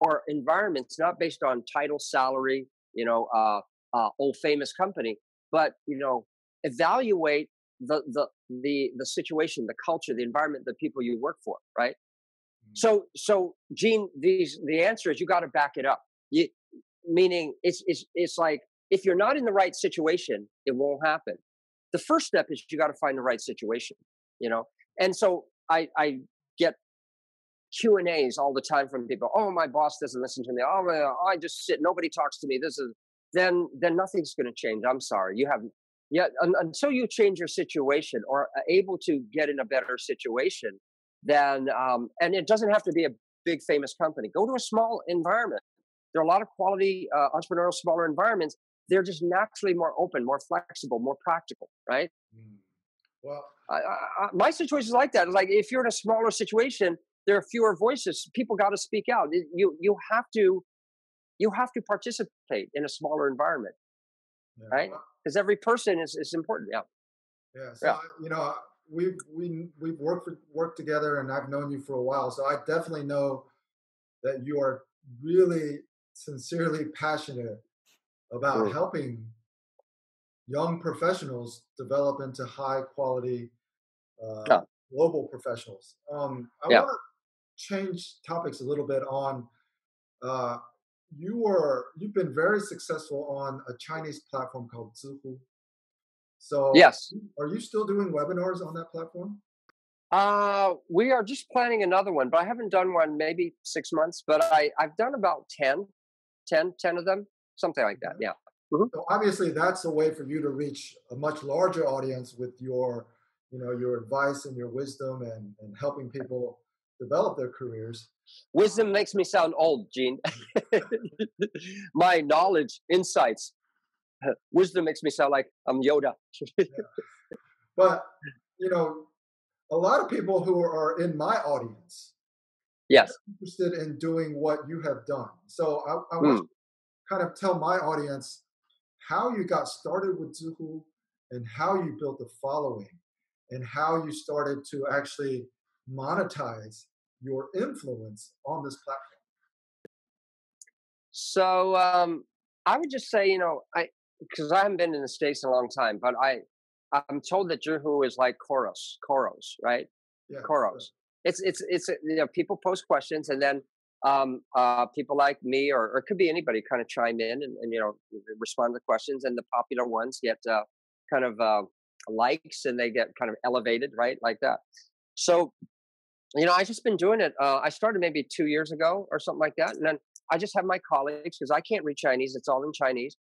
or environments not based on title, salary, old famous company, but evaluate the situation, the culture, the environment, the people you work for, right? Mm-hmm. So Gene, the answer is you got to back it up. Meaning it's like, if you're not in the right situation, it won't happen. The first step is you got to find the right situation, And so I get Q&As all the time from people. Oh, my boss doesn't listen to me. Oh, I just sit. Nobody talks to me. Then nothing's going to change. I'm sorry. Until you change your situation or are able to get in a better situation, then and it doesn't have to be a big famous company. Go to a small environment. There are a lot of quality entrepreneurial smaller environments. They're just naturally more open, more flexible, more practical, right? Mm. Well, my situation is like that. It's like if you're in a smaller situation, there are fewer voices. People got to speak out. You have to participate in a smaller environment, right? Because every person is important. We've worked together, and I've known you for a while, so I definitely know that you are really sincerely passionate about helping young professionals develop into high quality global professionals. I want to change topics a little bit on you've been very successful on a Chinese platform called Zhihu. So yes, are you still doing webinars on that platform? We are just planning another one, but I haven't done one maybe 6 months, but I've done about 10 of them, something like that. Yeah. Mm-hmm. So obviously that's a way for you to reach a much larger audience with your advice and your wisdom and helping people develop their careers. Wisdom makes me sound old, Gene. My knowledge, insights. Wisdom makes me sound like I'm Yoda. But, a lot of people who are in my audience are interested in doing what you have done. So I want to kind of tell my audience how you got started with Zhihu and how you built the following and how you started to actually monetize your influence on this platform. So I would just say, because I haven't been in the States in a long time, but I'm told that Zhihu is like Koros, right? Yeah, Koros. Yeah. It's people post questions and then people like me or it could be anybody kind of chime in and respond to the questions, and the popular ones get kind of likes and they get kind of elevated, right? Like that. So, I just been doing it. I started maybe 2 years ago or something like that. And then I just have my colleagues, because I can't read Chinese. It's all in Chinese.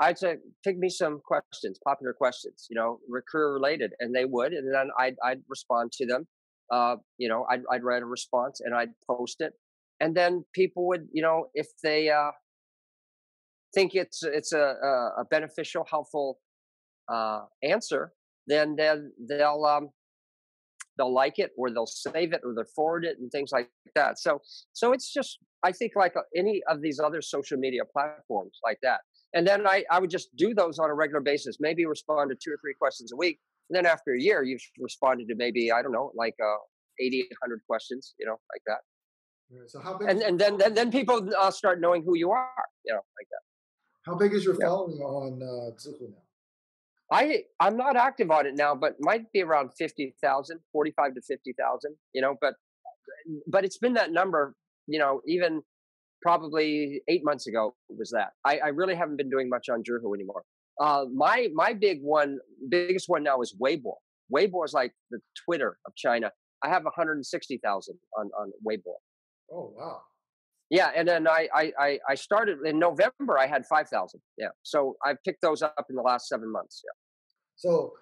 I'd say, pick me some questions, popular questions, career related, and they would, and then I'd respond to them. I'd write a response and I'd post it, and then people would, if they think it's a beneficial, helpful answer, then they'll like it, or they'll save it, or they'll forward it, and things like that. So it's just, I think, like any of these other social media platforms like that. And then I would just do those on a regular basis, maybe respond to 2 or 3 questions a week. And then after a year, you've responded to maybe, I don't know, like 80, 100 questions, like that. Yeah, so how big and then people start knowing who you are, like that. How big is your following on Zhihu now? I'm not active on it now, but might be around 50,000, 45 to 50,000, but it's been that number, even probably 8 months ago was that. I really haven't been doing much on Zhihu anymore. My biggest one now is Weibo. Weibo is like the Twitter of China. I have 160,000 on Weibo. Oh wow! Yeah, and then I started in November. I had 5,000. Yeah, so I've picked those up in the last 7 months. Yeah. So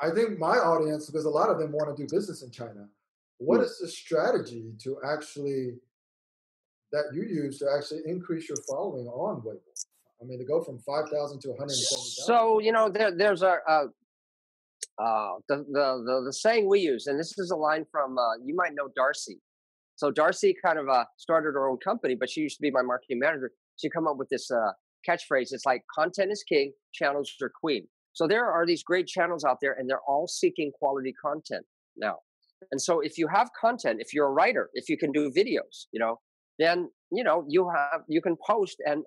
I think my audience, because a lot of them want to do business in China. What is the strategy to actually that you use to actually increase your following on Weibo? I mean, to go from 5,000 to 170,000. So, there's the saying we use, and this is a line from, you might know Darcy. So Darcy kind of started her own company, but she used to be my marketing manager. She come up with this catchphrase. It's like, content is king, channels are queen. So there are these great channels out there, and they're all seeking quality content now. And so if you have content, if you're a writer, if you can do videos, then you can post, and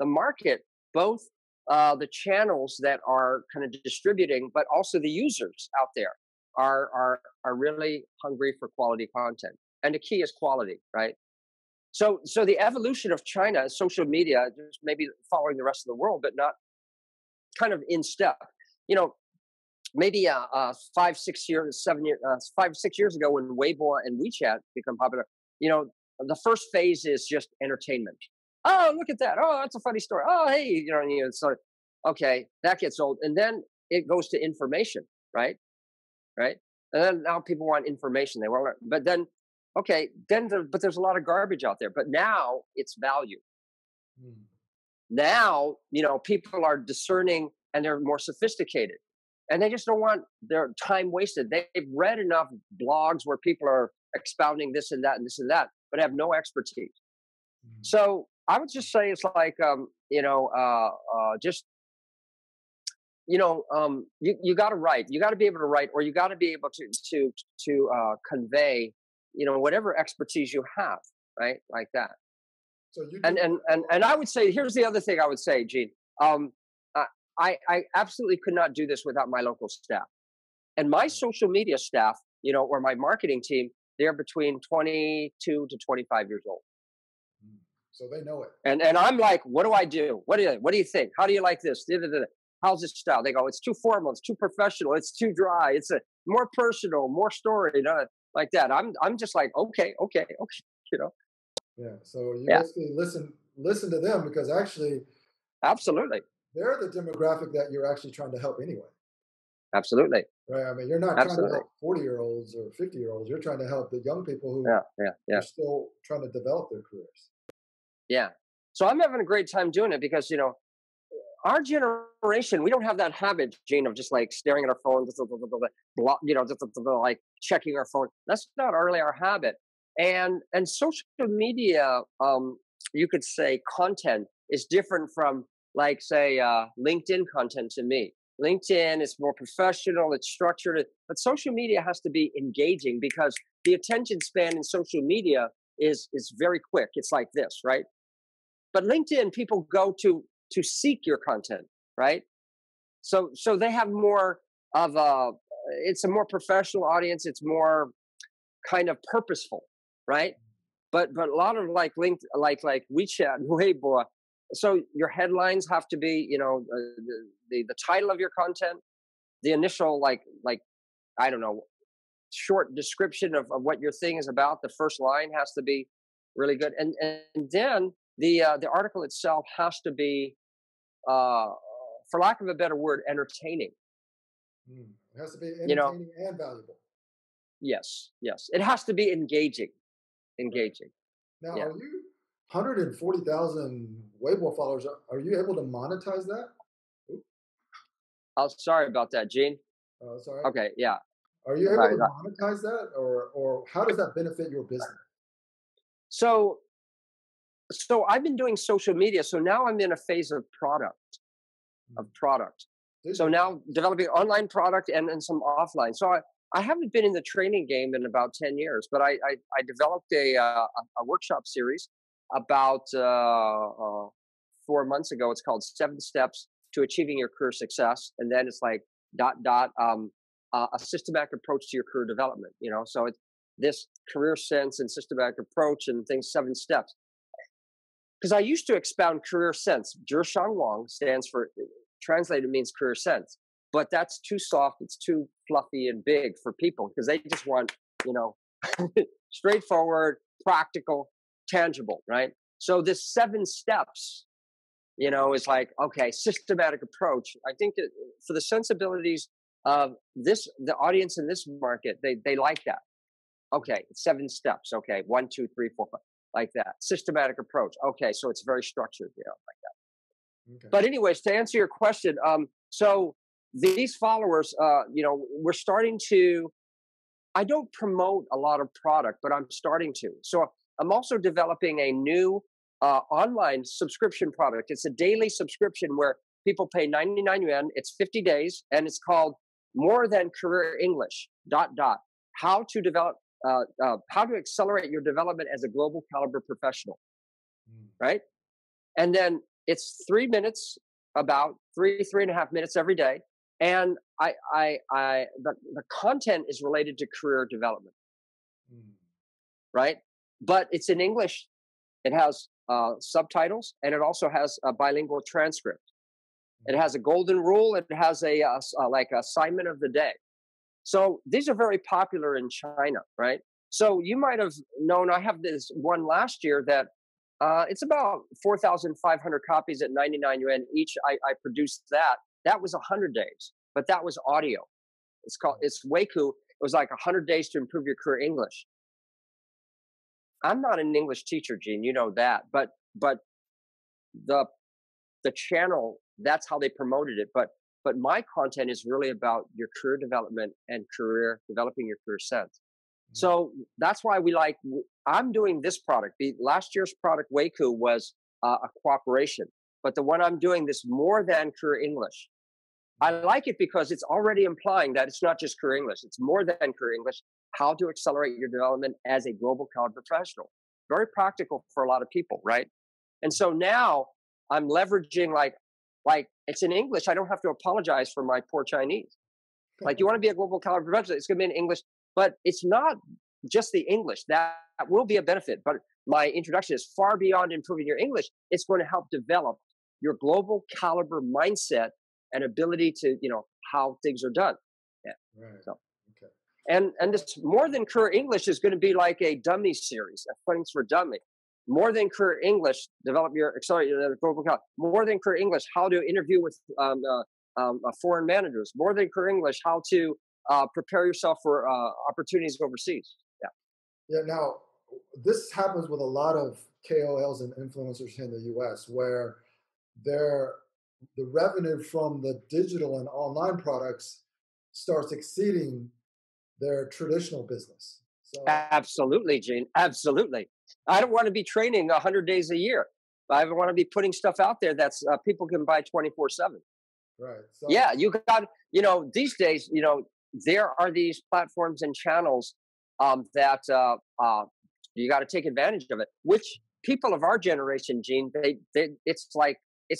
the market, both the channels that are kind of distributing, but also the users out there are really hungry for quality content, and the key is quality, right? So the evolution of China social media, just maybe following the rest of the world, but not kind of in step. Maybe 5, 6 years ago, when Weibo and WeChat become popular, the first phase is just entertainment. Oh, look at that. Oh, that's a funny story. Oh, hey, so, okay, that gets old. And then it goes to information, right? Right. And then now people want information. They want, but then, okay, then, but there's a lot of garbage out there, but now it's value. Now, people are discerning and they're more sophisticated, and they just don't want their time wasted. They've read enough blogs where people are expounding this and that and this and that, but have no expertise. Mm-hmm. So I would just say it's like, you got to write. You got to be able to write, or you got to be able to convey, whatever expertise you have, right? Like that. So you and I would say, here's the other thing I would say, Gene. I absolutely could not do this without my local staff. And my social media staff, or my marketing team, they're between 22 to 25 years old. So they know it. And I'm like, what do I do? What do you think? How do you like this? How's this style? They go, it's too formal, it's too professional, it's too dry, it's more personal, more story, like that. I'm just like, okay, Yeah. So you basically listen to them, because actually, absolutely, they're the demographic that you're actually trying to help anyway. Absolutely. Right. I mean, you're not trying to help 40-year-olds or 50-year-olds. You're trying to help the young people who are still trying to develop their careers. Yeah. So I'm having a great time doing it because our generation, we don't have that habit, Gene, of just like staring at our phone, like checking our phone. That's not really our habit. And social media, you could say content is different from like, say, LinkedIn content to me. LinkedIn is more professional, it's structured, but social media has to be engaging because the attention span in social media is very quick. It's like this, right? But LinkedIn, people go to seek your content, right? So they have more of it's a more professional audience. It's more kind of purposeful, right? But a lot of like WeChat and Weibo. So your headlines have to be, the title of your content, the initial short description of what your thing is about. The first line has to be really good, and then the article itself has to be, for lack of a better word, entertaining. It has to be entertaining and valuable. Yes. It has to be engaging. Now, are you 140,000 Weibo followers? Are you able to monetize that? Oops. Oh, sorry about that, Gene. Oh, sorry. Okay, yeah. Are you able to monetize that, or how does that benefit your business? So I've been doing social media. So now I'm in a phase of product. So now developing online product and some offline. So I haven't been in the training game in about 10 years, but I developed a workshop series about 4 months ago. It's called 7 Steps to Achieving Your Career Success. And then it's like a systematic approach to your career development. So it's this career sense and systematic approach and things, 7 steps. Because I used to expound career sense. Zhishangwang stands for, translated means career sense. But that's too soft. It's too fluffy and big for people because they just want, straightforward, practical, tangible, right? So this 7 steps, is like, okay, systematic approach. I think that for the sensibilities of the audience in this market, they like that. Okay, 7 steps. Okay, 1, 2, 3, 4, 5. Like that, systematic approach. Okay, so it's very structured, like that. Okay. But anyways, to answer your question, so these followers, we're starting to. I don't promote a lot of product, but I'm starting to. So I'm also developing a new online subscription product. It's a daily subscription where people pay 99 yuan. It's 50 days, and it's called More Than Career English. ... How to develop. How to accelerate your development as a global caliber professional, right? And then it's 3 minutes, about 3.5 minutes every day. And the content is related to career development, right? But it's in English. It has subtitles, and it also has a bilingual transcript. It has a golden rule. It has a assignment of the day. So these are very popular in China, right? So you might have known, I have this one last year that it's about 4,500 copies at 99 yuan each. I produced that. That was 100 days, but that was audio. It's Weiku. It was like 100 days to improve your career English. I'm not an English teacher, Gene, you know that, but the channel, that's how they promoted it. But my content is really about your career development and developing your career sense. So that's why we like, I'm doing this product. The last year's product, Weiku, was a cooperation. But the one I'm doing this more than Career English. I like it because it's already implying that it's not just Career English. It's more than Career English, how to accelerate your development as a global college professional. Very practical for a lot of people, right? And so now I'm leveraging like it's in English. I don't have to apologize for my poor Chinese. Like, you want to be a global college professional, it's going to be in English. But it's not just the English. That will be a benefit. But my introduction is far beyond improving your English. It's going to help develop your global caliber mindset and ability to, you know, how things are done. Yeah. Right. So, okay. And this more than Career English is going to be like a dummy series, a things for dummy. More than Career English, develop your accelerate your global college. More than Career English, how to interview with foreign managers. More than Career English, how to prepare yourself for opportunities overseas. Yeah. Yeah. Now, this happens with a lot of KOLs and influencers here in the U.S., where the revenue from the digital and online products starts exceeding their traditional business. So, absolutely, Gene. Absolutely. I don't want to be training 100 days a year. I want to be putting stuff out there that's people can buy 24/7. Right. So, yeah, you got, you know, these days, you know, there are these platforms and channels that you got to take advantage of it, which people of our generation, Gene, it's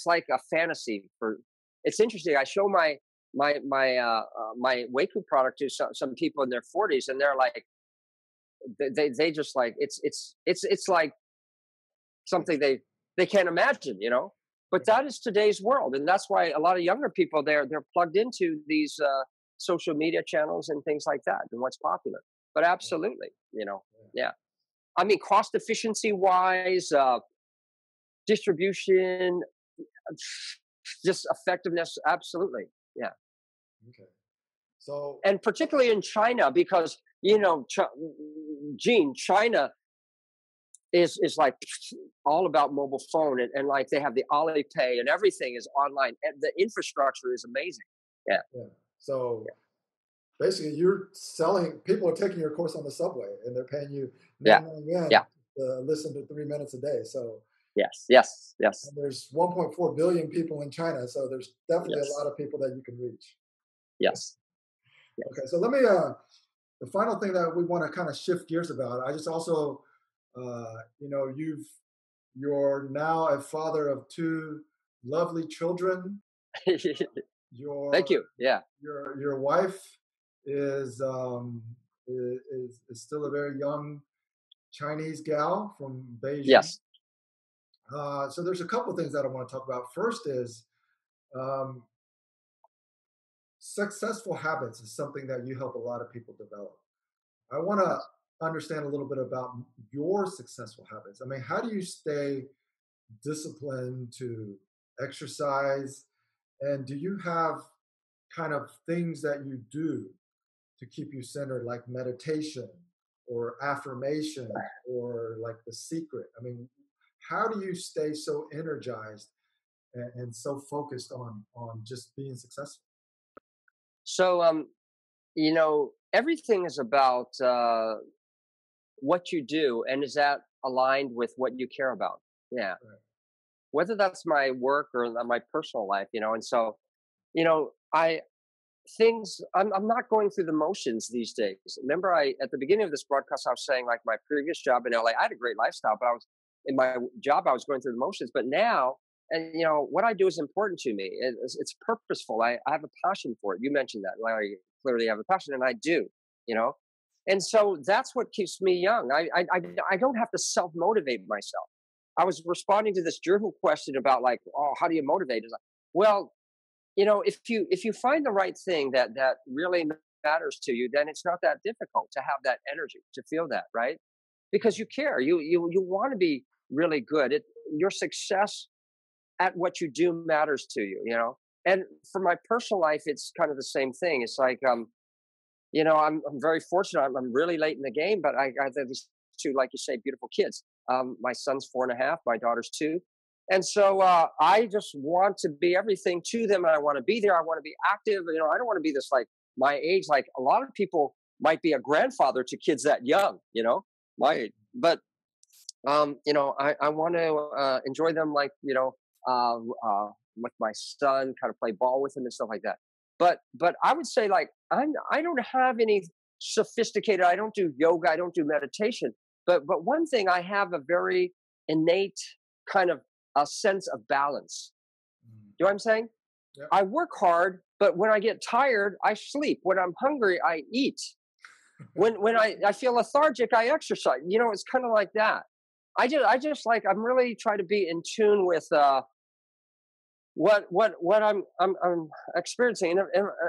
like a fantasy for, it's interesting. I show my Weiku product to some people in their 40s, and they're like, they just like, it's like something they can't imagine, you know, but that is today's world. And that's why a lot of younger people, they're plugged into these social media channels and things like that and what's popular, but absolutely, you know, yeah. I mean, cost efficiency wise, distribution, just effectiveness. Absolutely. Yeah. Okay. So, and particularly in China, because, you know, Gene, China is like all about mobile phone and like they have the Alipay and everything is online and the infrastructure is amazing. Yeah. Yeah. So yeah. Basically you're selling, people are taking your course on the subway and they're paying you to listen to 3 minutes a day. So yes. And there's 1.4 billion people in China. So there's definitely a lot of people that you can reach. Yes. Yes. Okay. So let me, the final thing that we want to kind of shift gears about, I just also, you know, you're now a father of two lovely children. Thank you. Yeah. Your wife is still a very young Chinese gal from Beijing. Yes. So there's a couple of things that I want to talk about. First is successful habits is something that you help a lot of people develop. I want to understand a little bit about your successful habits. I mean, how do you stay disciplined to exercise? And do you have kind of things that you do to keep you centered, like meditation or affirmation or like The Secret? I mean, how do you stay so energized and so focused on just being successful? So, you know, everything is about what you do, and is that aligned with what you care about? Yeah. Right. Whether that's my work or my personal life, you know, and so, you know, I'm not going through the motions these days. Remember, at the beginning of this broadcast, I was saying like my previous job in LA, I had a great lifestyle, but in my job, I was going through the motions. But now, and you know, what I do is important to me. It's purposeful. I have a passion for it. You mentioned that, Larry. Clearly, I have a passion, and I do. You know, and so that's what keeps me young. I don't have to self motivate myself. I was responding to this Zhihu question about like, oh, how do you motivate? Like, well, you know, if you find the right thing that really matters to you, then it's not that difficult to have that energy, to feel that, right? Because you care. You want to be really good. Your success at what you do matters to you, you know? And for my personal life, it's kind of the same thing. It's like, you know, I'm very fortunate. I'm really late in the game, but I have these two, like you say, beautiful kids. My son's 4.5, my daughter's 2. And so I just want to be everything to them. And I want to be there. I want to be active. You know, I don't want to be this, like my age, like a lot of people might be a grandfather to kids that young, you know, right? But, you know, I want to enjoy them, like, you know, with my son, kind of play ball with him and stuff like that. But I would say, like, I don't have any sophisticated, I don't do yoga, I don't do meditation. But one thing, I have a very innate kind of a sense of balance. You know what I'm saying? Yeah. I work hard, but when I get tired, I sleep. When I'm hungry, I eat. When I feel lethargic, I exercise. You know, it's kind of like that. I just like, I'm really trying to be in tune with what I'm experiencing. And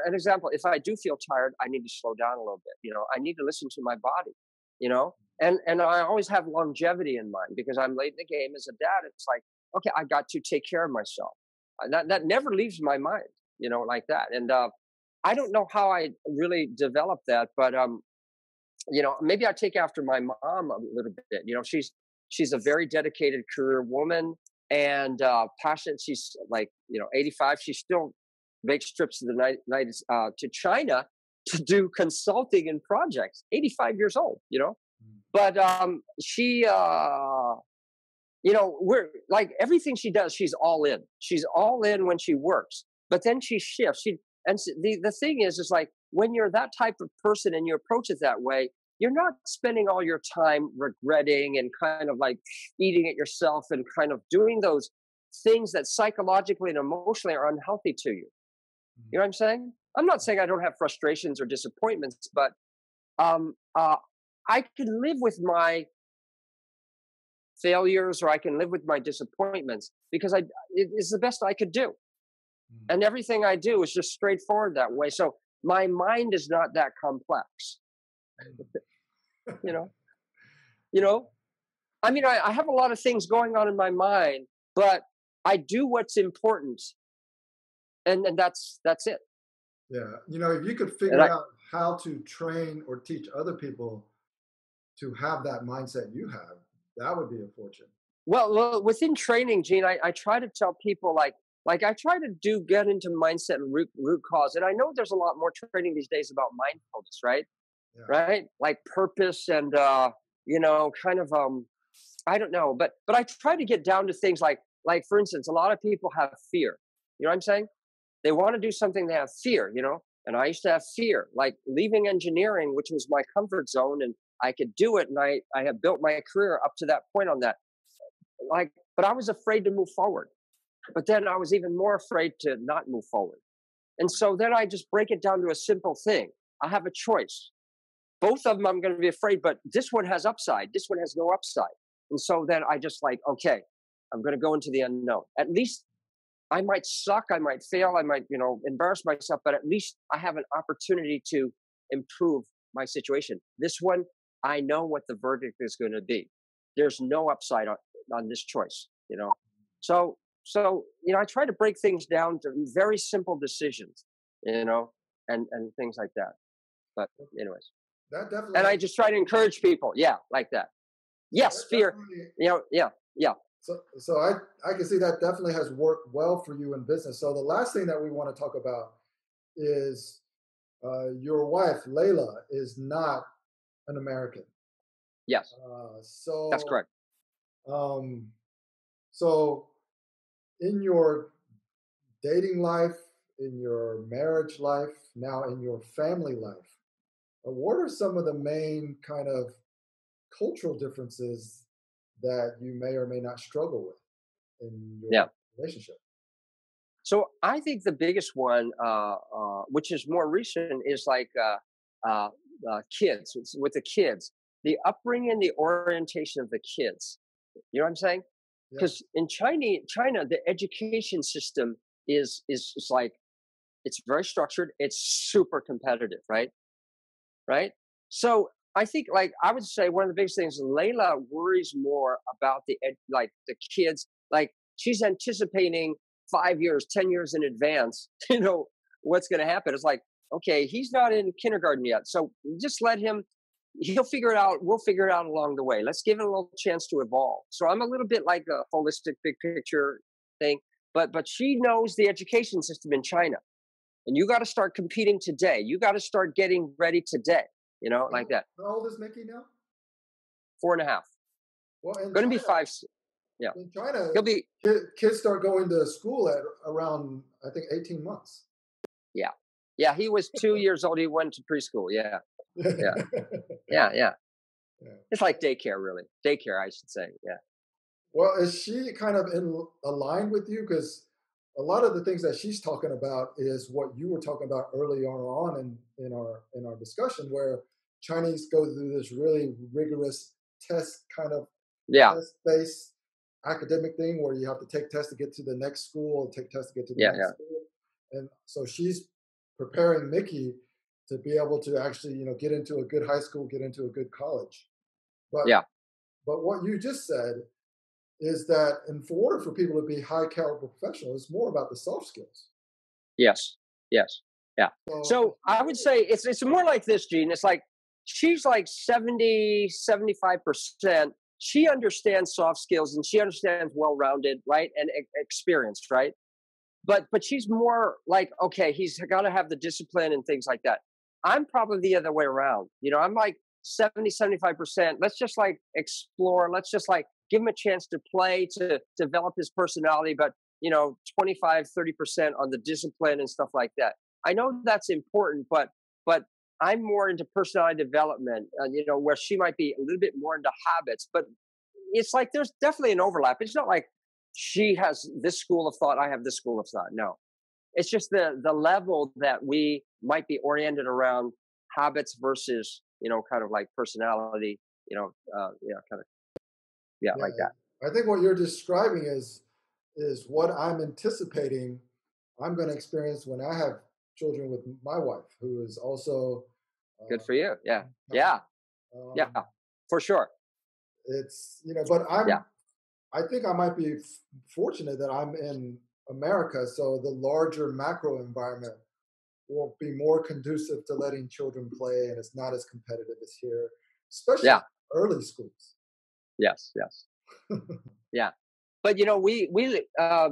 an example, if I do feel tired, I need to slow down a little bit. You know, I need to listen to my body. You know, and I always have longevity in mind, because I'm late in the game as a dad. It's like, okay, I got to take care of myself. That never leaves my mind, you know, like that. And I don't know how I really developed that, but you know, maybe I take after my mom a little bit. You know, she's a very dedicated career woman and passionate. She's like, you know, 85. She still makes trips to the to China to do consulting and projects. 85 years old, you know. But she. You know, we're like, everything she does, she's all in. She's all in when she works, but then she shifts. The thing is like, when you're that type of person and you approach it that way, you're not spending all your time regretting and kind of like eating it yourself and kind of doing those things that psychologically and emotionally are unhealthy to you. You know what I'm saying? I'm not saying I don't have frustrations or disappointments, but I can live with my failures, or I can live with my disappointments, because it's the best I could do. And everything I do is just straightforward that way. So my mind is not that complex. you know, I mean, I have a lot of things going on in my mind, but I do what's important. And that's it. Yeah. You know, if you could figure out how to train or teach other people to have that mindset you have, that would be a fortune. Well, within training, Gene, I try to tell people, like I try to get into mindset and root cause. And I know there's a lot more training these days about mindfulness, right? Yeah. Right? Like purpose and, you know, kind of, I don't know. But I try to get down to things like, for instance, a lot of people have fear. You know what I'm saying? They want to do something, they have fear, you know? And I used to have fear, like leaving engineering, which was my comfort zone, and I could do it, and I have built my career up to that point on that. Like, but I was afraid to move forward. But then I was even more afraid to not move forward. And so then I just break it down to a simple thing. I have a choice. Both of them I'm going to be afraid, but this one has upside. This one has no upside. And so then I just like, okay, I'm going to go into the unknown. At least I might suck. I might fail. I might, you know, embarrass myself, but at least I have an opportunity to improve my situation. This one, I know what the verdict is going to be. There's no upside on this choice, you know. So you know, I try to break things down to very simple decisions, you know, and things like that. But anyways, that definitely. And I just try to encourage people, yeah, like that. Yes, that fear, you know, yeah. So I can see that definitely has worked well for you in business. So the last thing that we want to talk about is your wife, Laila, is not an American. Yes. So that's correct. So in your dating life, in your marriage life, now in your family life, what are some of the main kind of cultural differences that you may or may not struggle with in your relationship? So I think the biggest one, which is more recent, is like kids, with the kids, the upbringing, the orientation of the kids. You know what I'm saying? Because in China, the education system is like, it's very structured. It's super competitive, right? Right. So I think, like, I would say one of the biggest things, Laila worries more about the kids. Like, she's anticipating 5 years, 10 years in advance, you know, what's going to happen. It's like, okay, he's not in kindergarten yet, so just let him, he'll figure it out. We'll figure it out along the way. Let's give it a little chance to evolve. So I'm a little bit like a holistic big picture thing, but she knows the education system in China. And you got to start competing today. You got to start getting ready today. you know, like that. How old is Mickey now? 4.5. Well, going to be 5. Yeah. In China, he'll be, kids start going to school at around, I think, 18 months. Yeah. Yeah. He was 2 years old. He went to preschool. Yeah. Yeah. Yeah. Yeah. Yeah. It's like daycare, really. Daycare, I should say. Yeah. Well, is she kind of in aligned with you? Because a lot of the things that she's talking about is what you were talking about earlier on in our discussion, where Chinese go through this really rigorous test kind of test-based academic thing where you have to take tests to get to the next school, take tests to get to the next school. And so she's preparing Mickey to be able to actually, you know, get into a good high school, get into a good college. But but what you just said is that in order for people to be high caliber professionals, it's more about the soft skills. Yes. Yes. Yeah. So I would say it's more like this, Gene. It's like she's like 70, 75%. She understands soft skills and she understands well-rounded, right? And experienced, right? But she's more like, okay, he's got to have the discipline and things like that. I'm probably the other way around. You know, I'm like 70, 75%. Let's just like explore. Let's just like give him a chance to play, to develop his personality, but, you know, 25, 30% on the discipline and stuff like that. I know that's important, but I'm more into personality development, you know, where she might be a little bit more into habits, but it's like there's definitely an overlap. It's not like she has this school of thought, I have this school of thought. No, it's just the level that we might be oriented around habits versus, you know, kind of like personality, you know, like that. I think what you're describing is what I'm anticipating I'm going to experience when I have children with my wife, who is also good for you. Yeah. For sure. It's, you know, but I think I might be fortunate that I'm in America. So the larger macro environment will be more conducive to letting children play. And it's not as competitive as here, especially early schools. Yes. Yes. Yeah. But, you know, we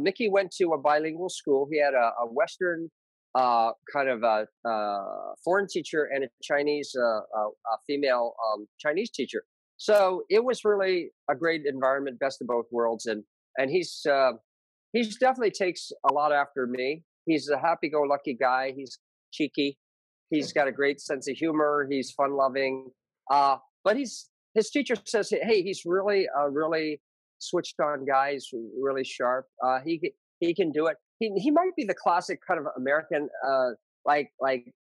Mickey went to a bilingual school. He had a Western kind of a foreign teacher and a Chinese, a female Chinese teacher. So it was really a great environment, best of both worlds. And he's definitely takes a lot after me. He's a happy-go-lucky guy. He's cheeky. He's got a great sense of humor. He's fun-loving. But his teacher says, hey, he's really really switched-on guy. He's really sharp. He can do it. He might be the classic kind of American, like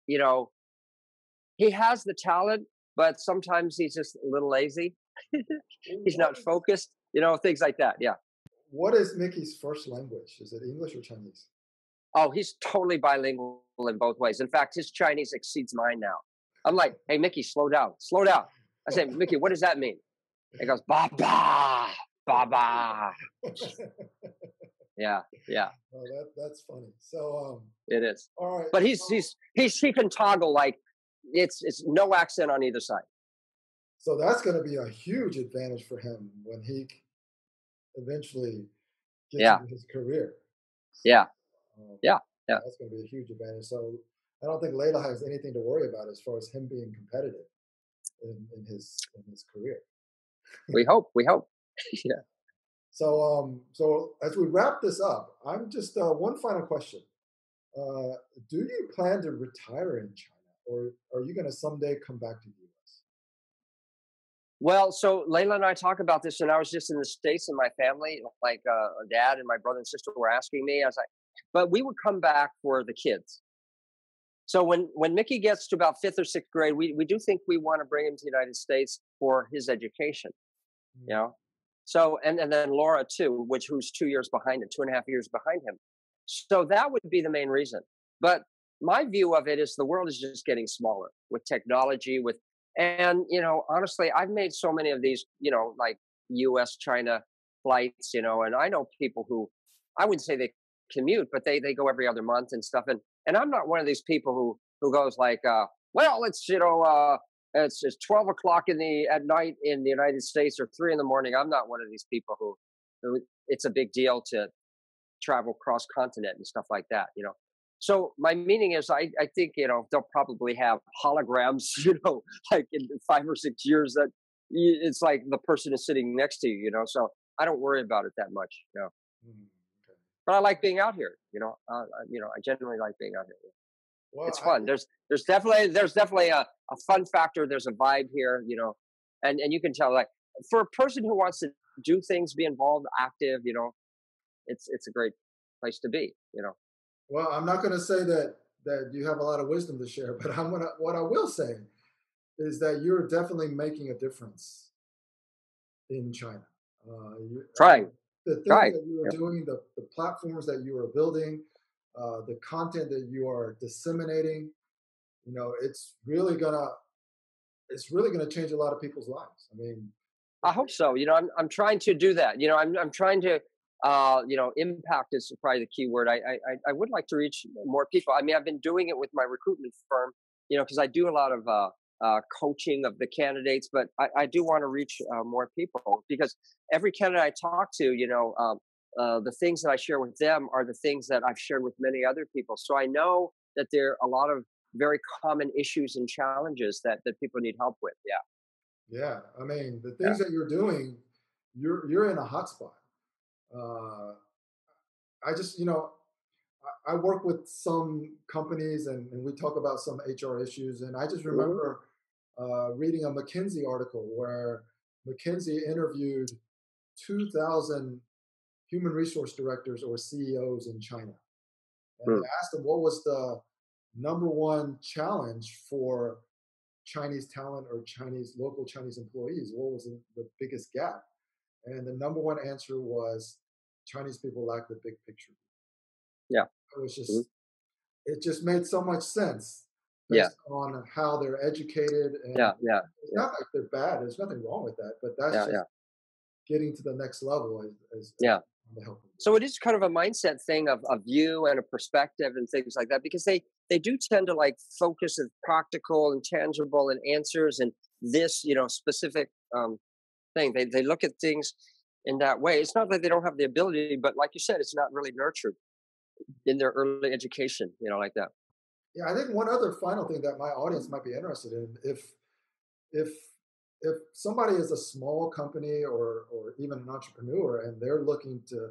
you know, he has the talent, but sometimes he's just a little lazy. He's not focused, you know, things like that. Yeah. What is Mickey's first language? Is it English or Chinese? Oh, he's totally bilingual in both ways. In fact, his Chinese exceeds mine now. I'm like, hey, Mickey, slow down. I say, Mickey, what does that mean? He goes, ba ba. Yeah, yeah. Oh, that's funny. So it is. All right. But he can toggle, like it's no accent on either side. So that's going to be a huge advantage for him when he eventually gets into his career. So, yeah. That's going to be a huge advantage. So I don't think Laila has anything to worry about as far as him being competitive in his career. We hope. Yeah. So as we wrap this up, I'm just one final question. Do you plan to retire in China, or are you going to someday come back to the U.S.? Well, so Laila and I talk about this, and I was just in the States, and my family, like dad and my brother and sister, were asking me. I was like, but we would come back for the kids. So when Mickey gets to about 5th or 6th grade, we do think we want to bring him to the United States for his education, you know? So, and then Laura too, who's 2 years behind him, 2.5 years behind him. So that would be the main reason. But my view of it is the world is just getting smaller with technology, and, you know, honestly, I've made so many of these, you know, like US China flights, you know, and I know people who, I wouldn't say they commute, but they go every other month and stuff. And I'm not one of these people who goes like, well, it's, you know, it's 12 o'clock at night in the United States or 3 a.m. I'm not one of these people who it's a big deal to travel cross continent and stuff like that, you know? So my meaning is, I think, they'll probably have holograms, like in 5 or 6 years that it's like the person is sitting next to you, so I don't worry about it that much. Okay. But I like being out here, I generally like being out here. Well, it's fun. There's definitely a fun factor. There's a vibe here, and you can tell, like, for a person who wants to do things, be involved, active, it's a great place to be, Well, I'm not going to say that you have a lot of wisdom to share, but what I will say is that you're definitely making a difference in China. The things that you are doing, the platforms that you are building, the content that you are disseminating, it's really gonna change a lot of people's lives. I mean, I hope so. I'm trying to do that. I'm trying to impact is probably the key word. I would like to reach more people. I mean, I've been doing it with my recruitment firm, because I do a lot of coaching of the candidates, but I do want to reach more people, because every candidate I talk to, the things that I share with them are the things that I've shared with many other people. So I know that there are a lot of very common issues and challenges that people need help with. Yeah. Yeah. I mean, the things that you're doing, you're in a hot spot. I just, I work with some companies and we talk about some HR issues. And I just remember reading a McKinsey article where McKinsey interviewed 2,000 human resource directors or CEOs in China. And they asked them, what was the number one challenge for Chinese talent or local Chinese employees? What was the biggest gap? And the number one answer was Chinese people lack the big picture. Yeah. It was just, it just made so much sense based on how they're educated. And it's not like they're bad. There's nothing wrong with that, but that's getting to the next level is to help them. So it is kind of a mindset thing of view and a perspective and things like that, because they do tend to like focus on practical and tangible and answers and this, specific thing. They look at things in that way. It's not that they don't have the ability, but like you said, it's not really nurtured in their early education, like that. Yeah, I think one other final thing that my audience might be interested in, if somebody is a small company or even an entrepreneur and they're looking to,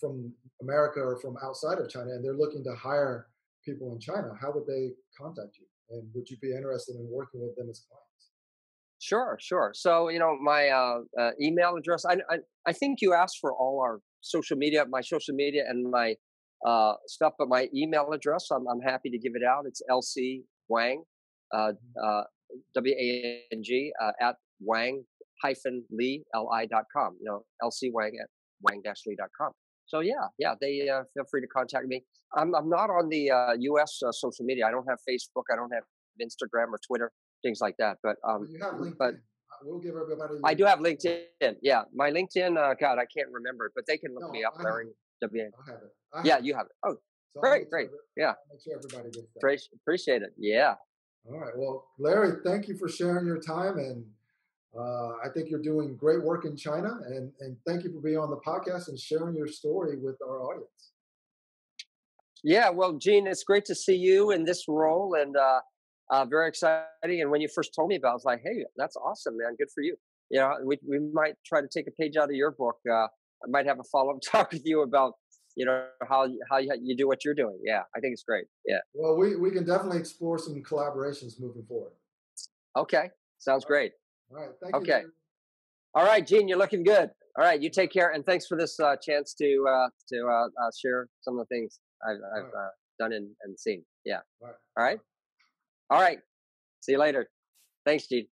from America or from outside of China, and they're looking to hire people in China, how would they contact you? And would you be interested in working with them as clients? Sure. So, my email address, I think you asked for all our social media, my social media and my stuff, but my email address, I'm happy to give it out. It's lcwang, W-A-N-G, at wang-li.com, lcwang at wang-li.com. So they feel free to contact me. I'm not on the U.S. Social media. I don't have Facebook. I don't have Instagram or Twitter. Things like that, but we'll give everybody. I do have LinkedIn. Yeah, my LinkedIn. God, I can't remember it, but they can look me up. Larry W. I have it. You have it. Oh, so great. Yeah. Make sure everybody gets that. Appreciate it. Yeah. All right. Well, Larry, thank you for sharing your time, and I think you're doing great work in China, and thank you for being on the podcast and sharing your story with our audience. Yeah. Well, Gene, it's great to see you in this role, and. Very exciting. And when you first told me about it, I was like, hey, that's awesome, man. Good for you. We might try to take a page out of your book. I might have a follow-up talk with you about, how you do what you're doing. Yeah, I think it's great. Yeah. Well, we can definitely explore some collaborations moving forward. Okay. Sounds great. All right. Thank you. Okay. All right, Gene, you're looking good. All right. You take care. And thanks for this chance to share some of the things I've done and seen. Yeah. All right. All right. See you later. Thanks, Gene.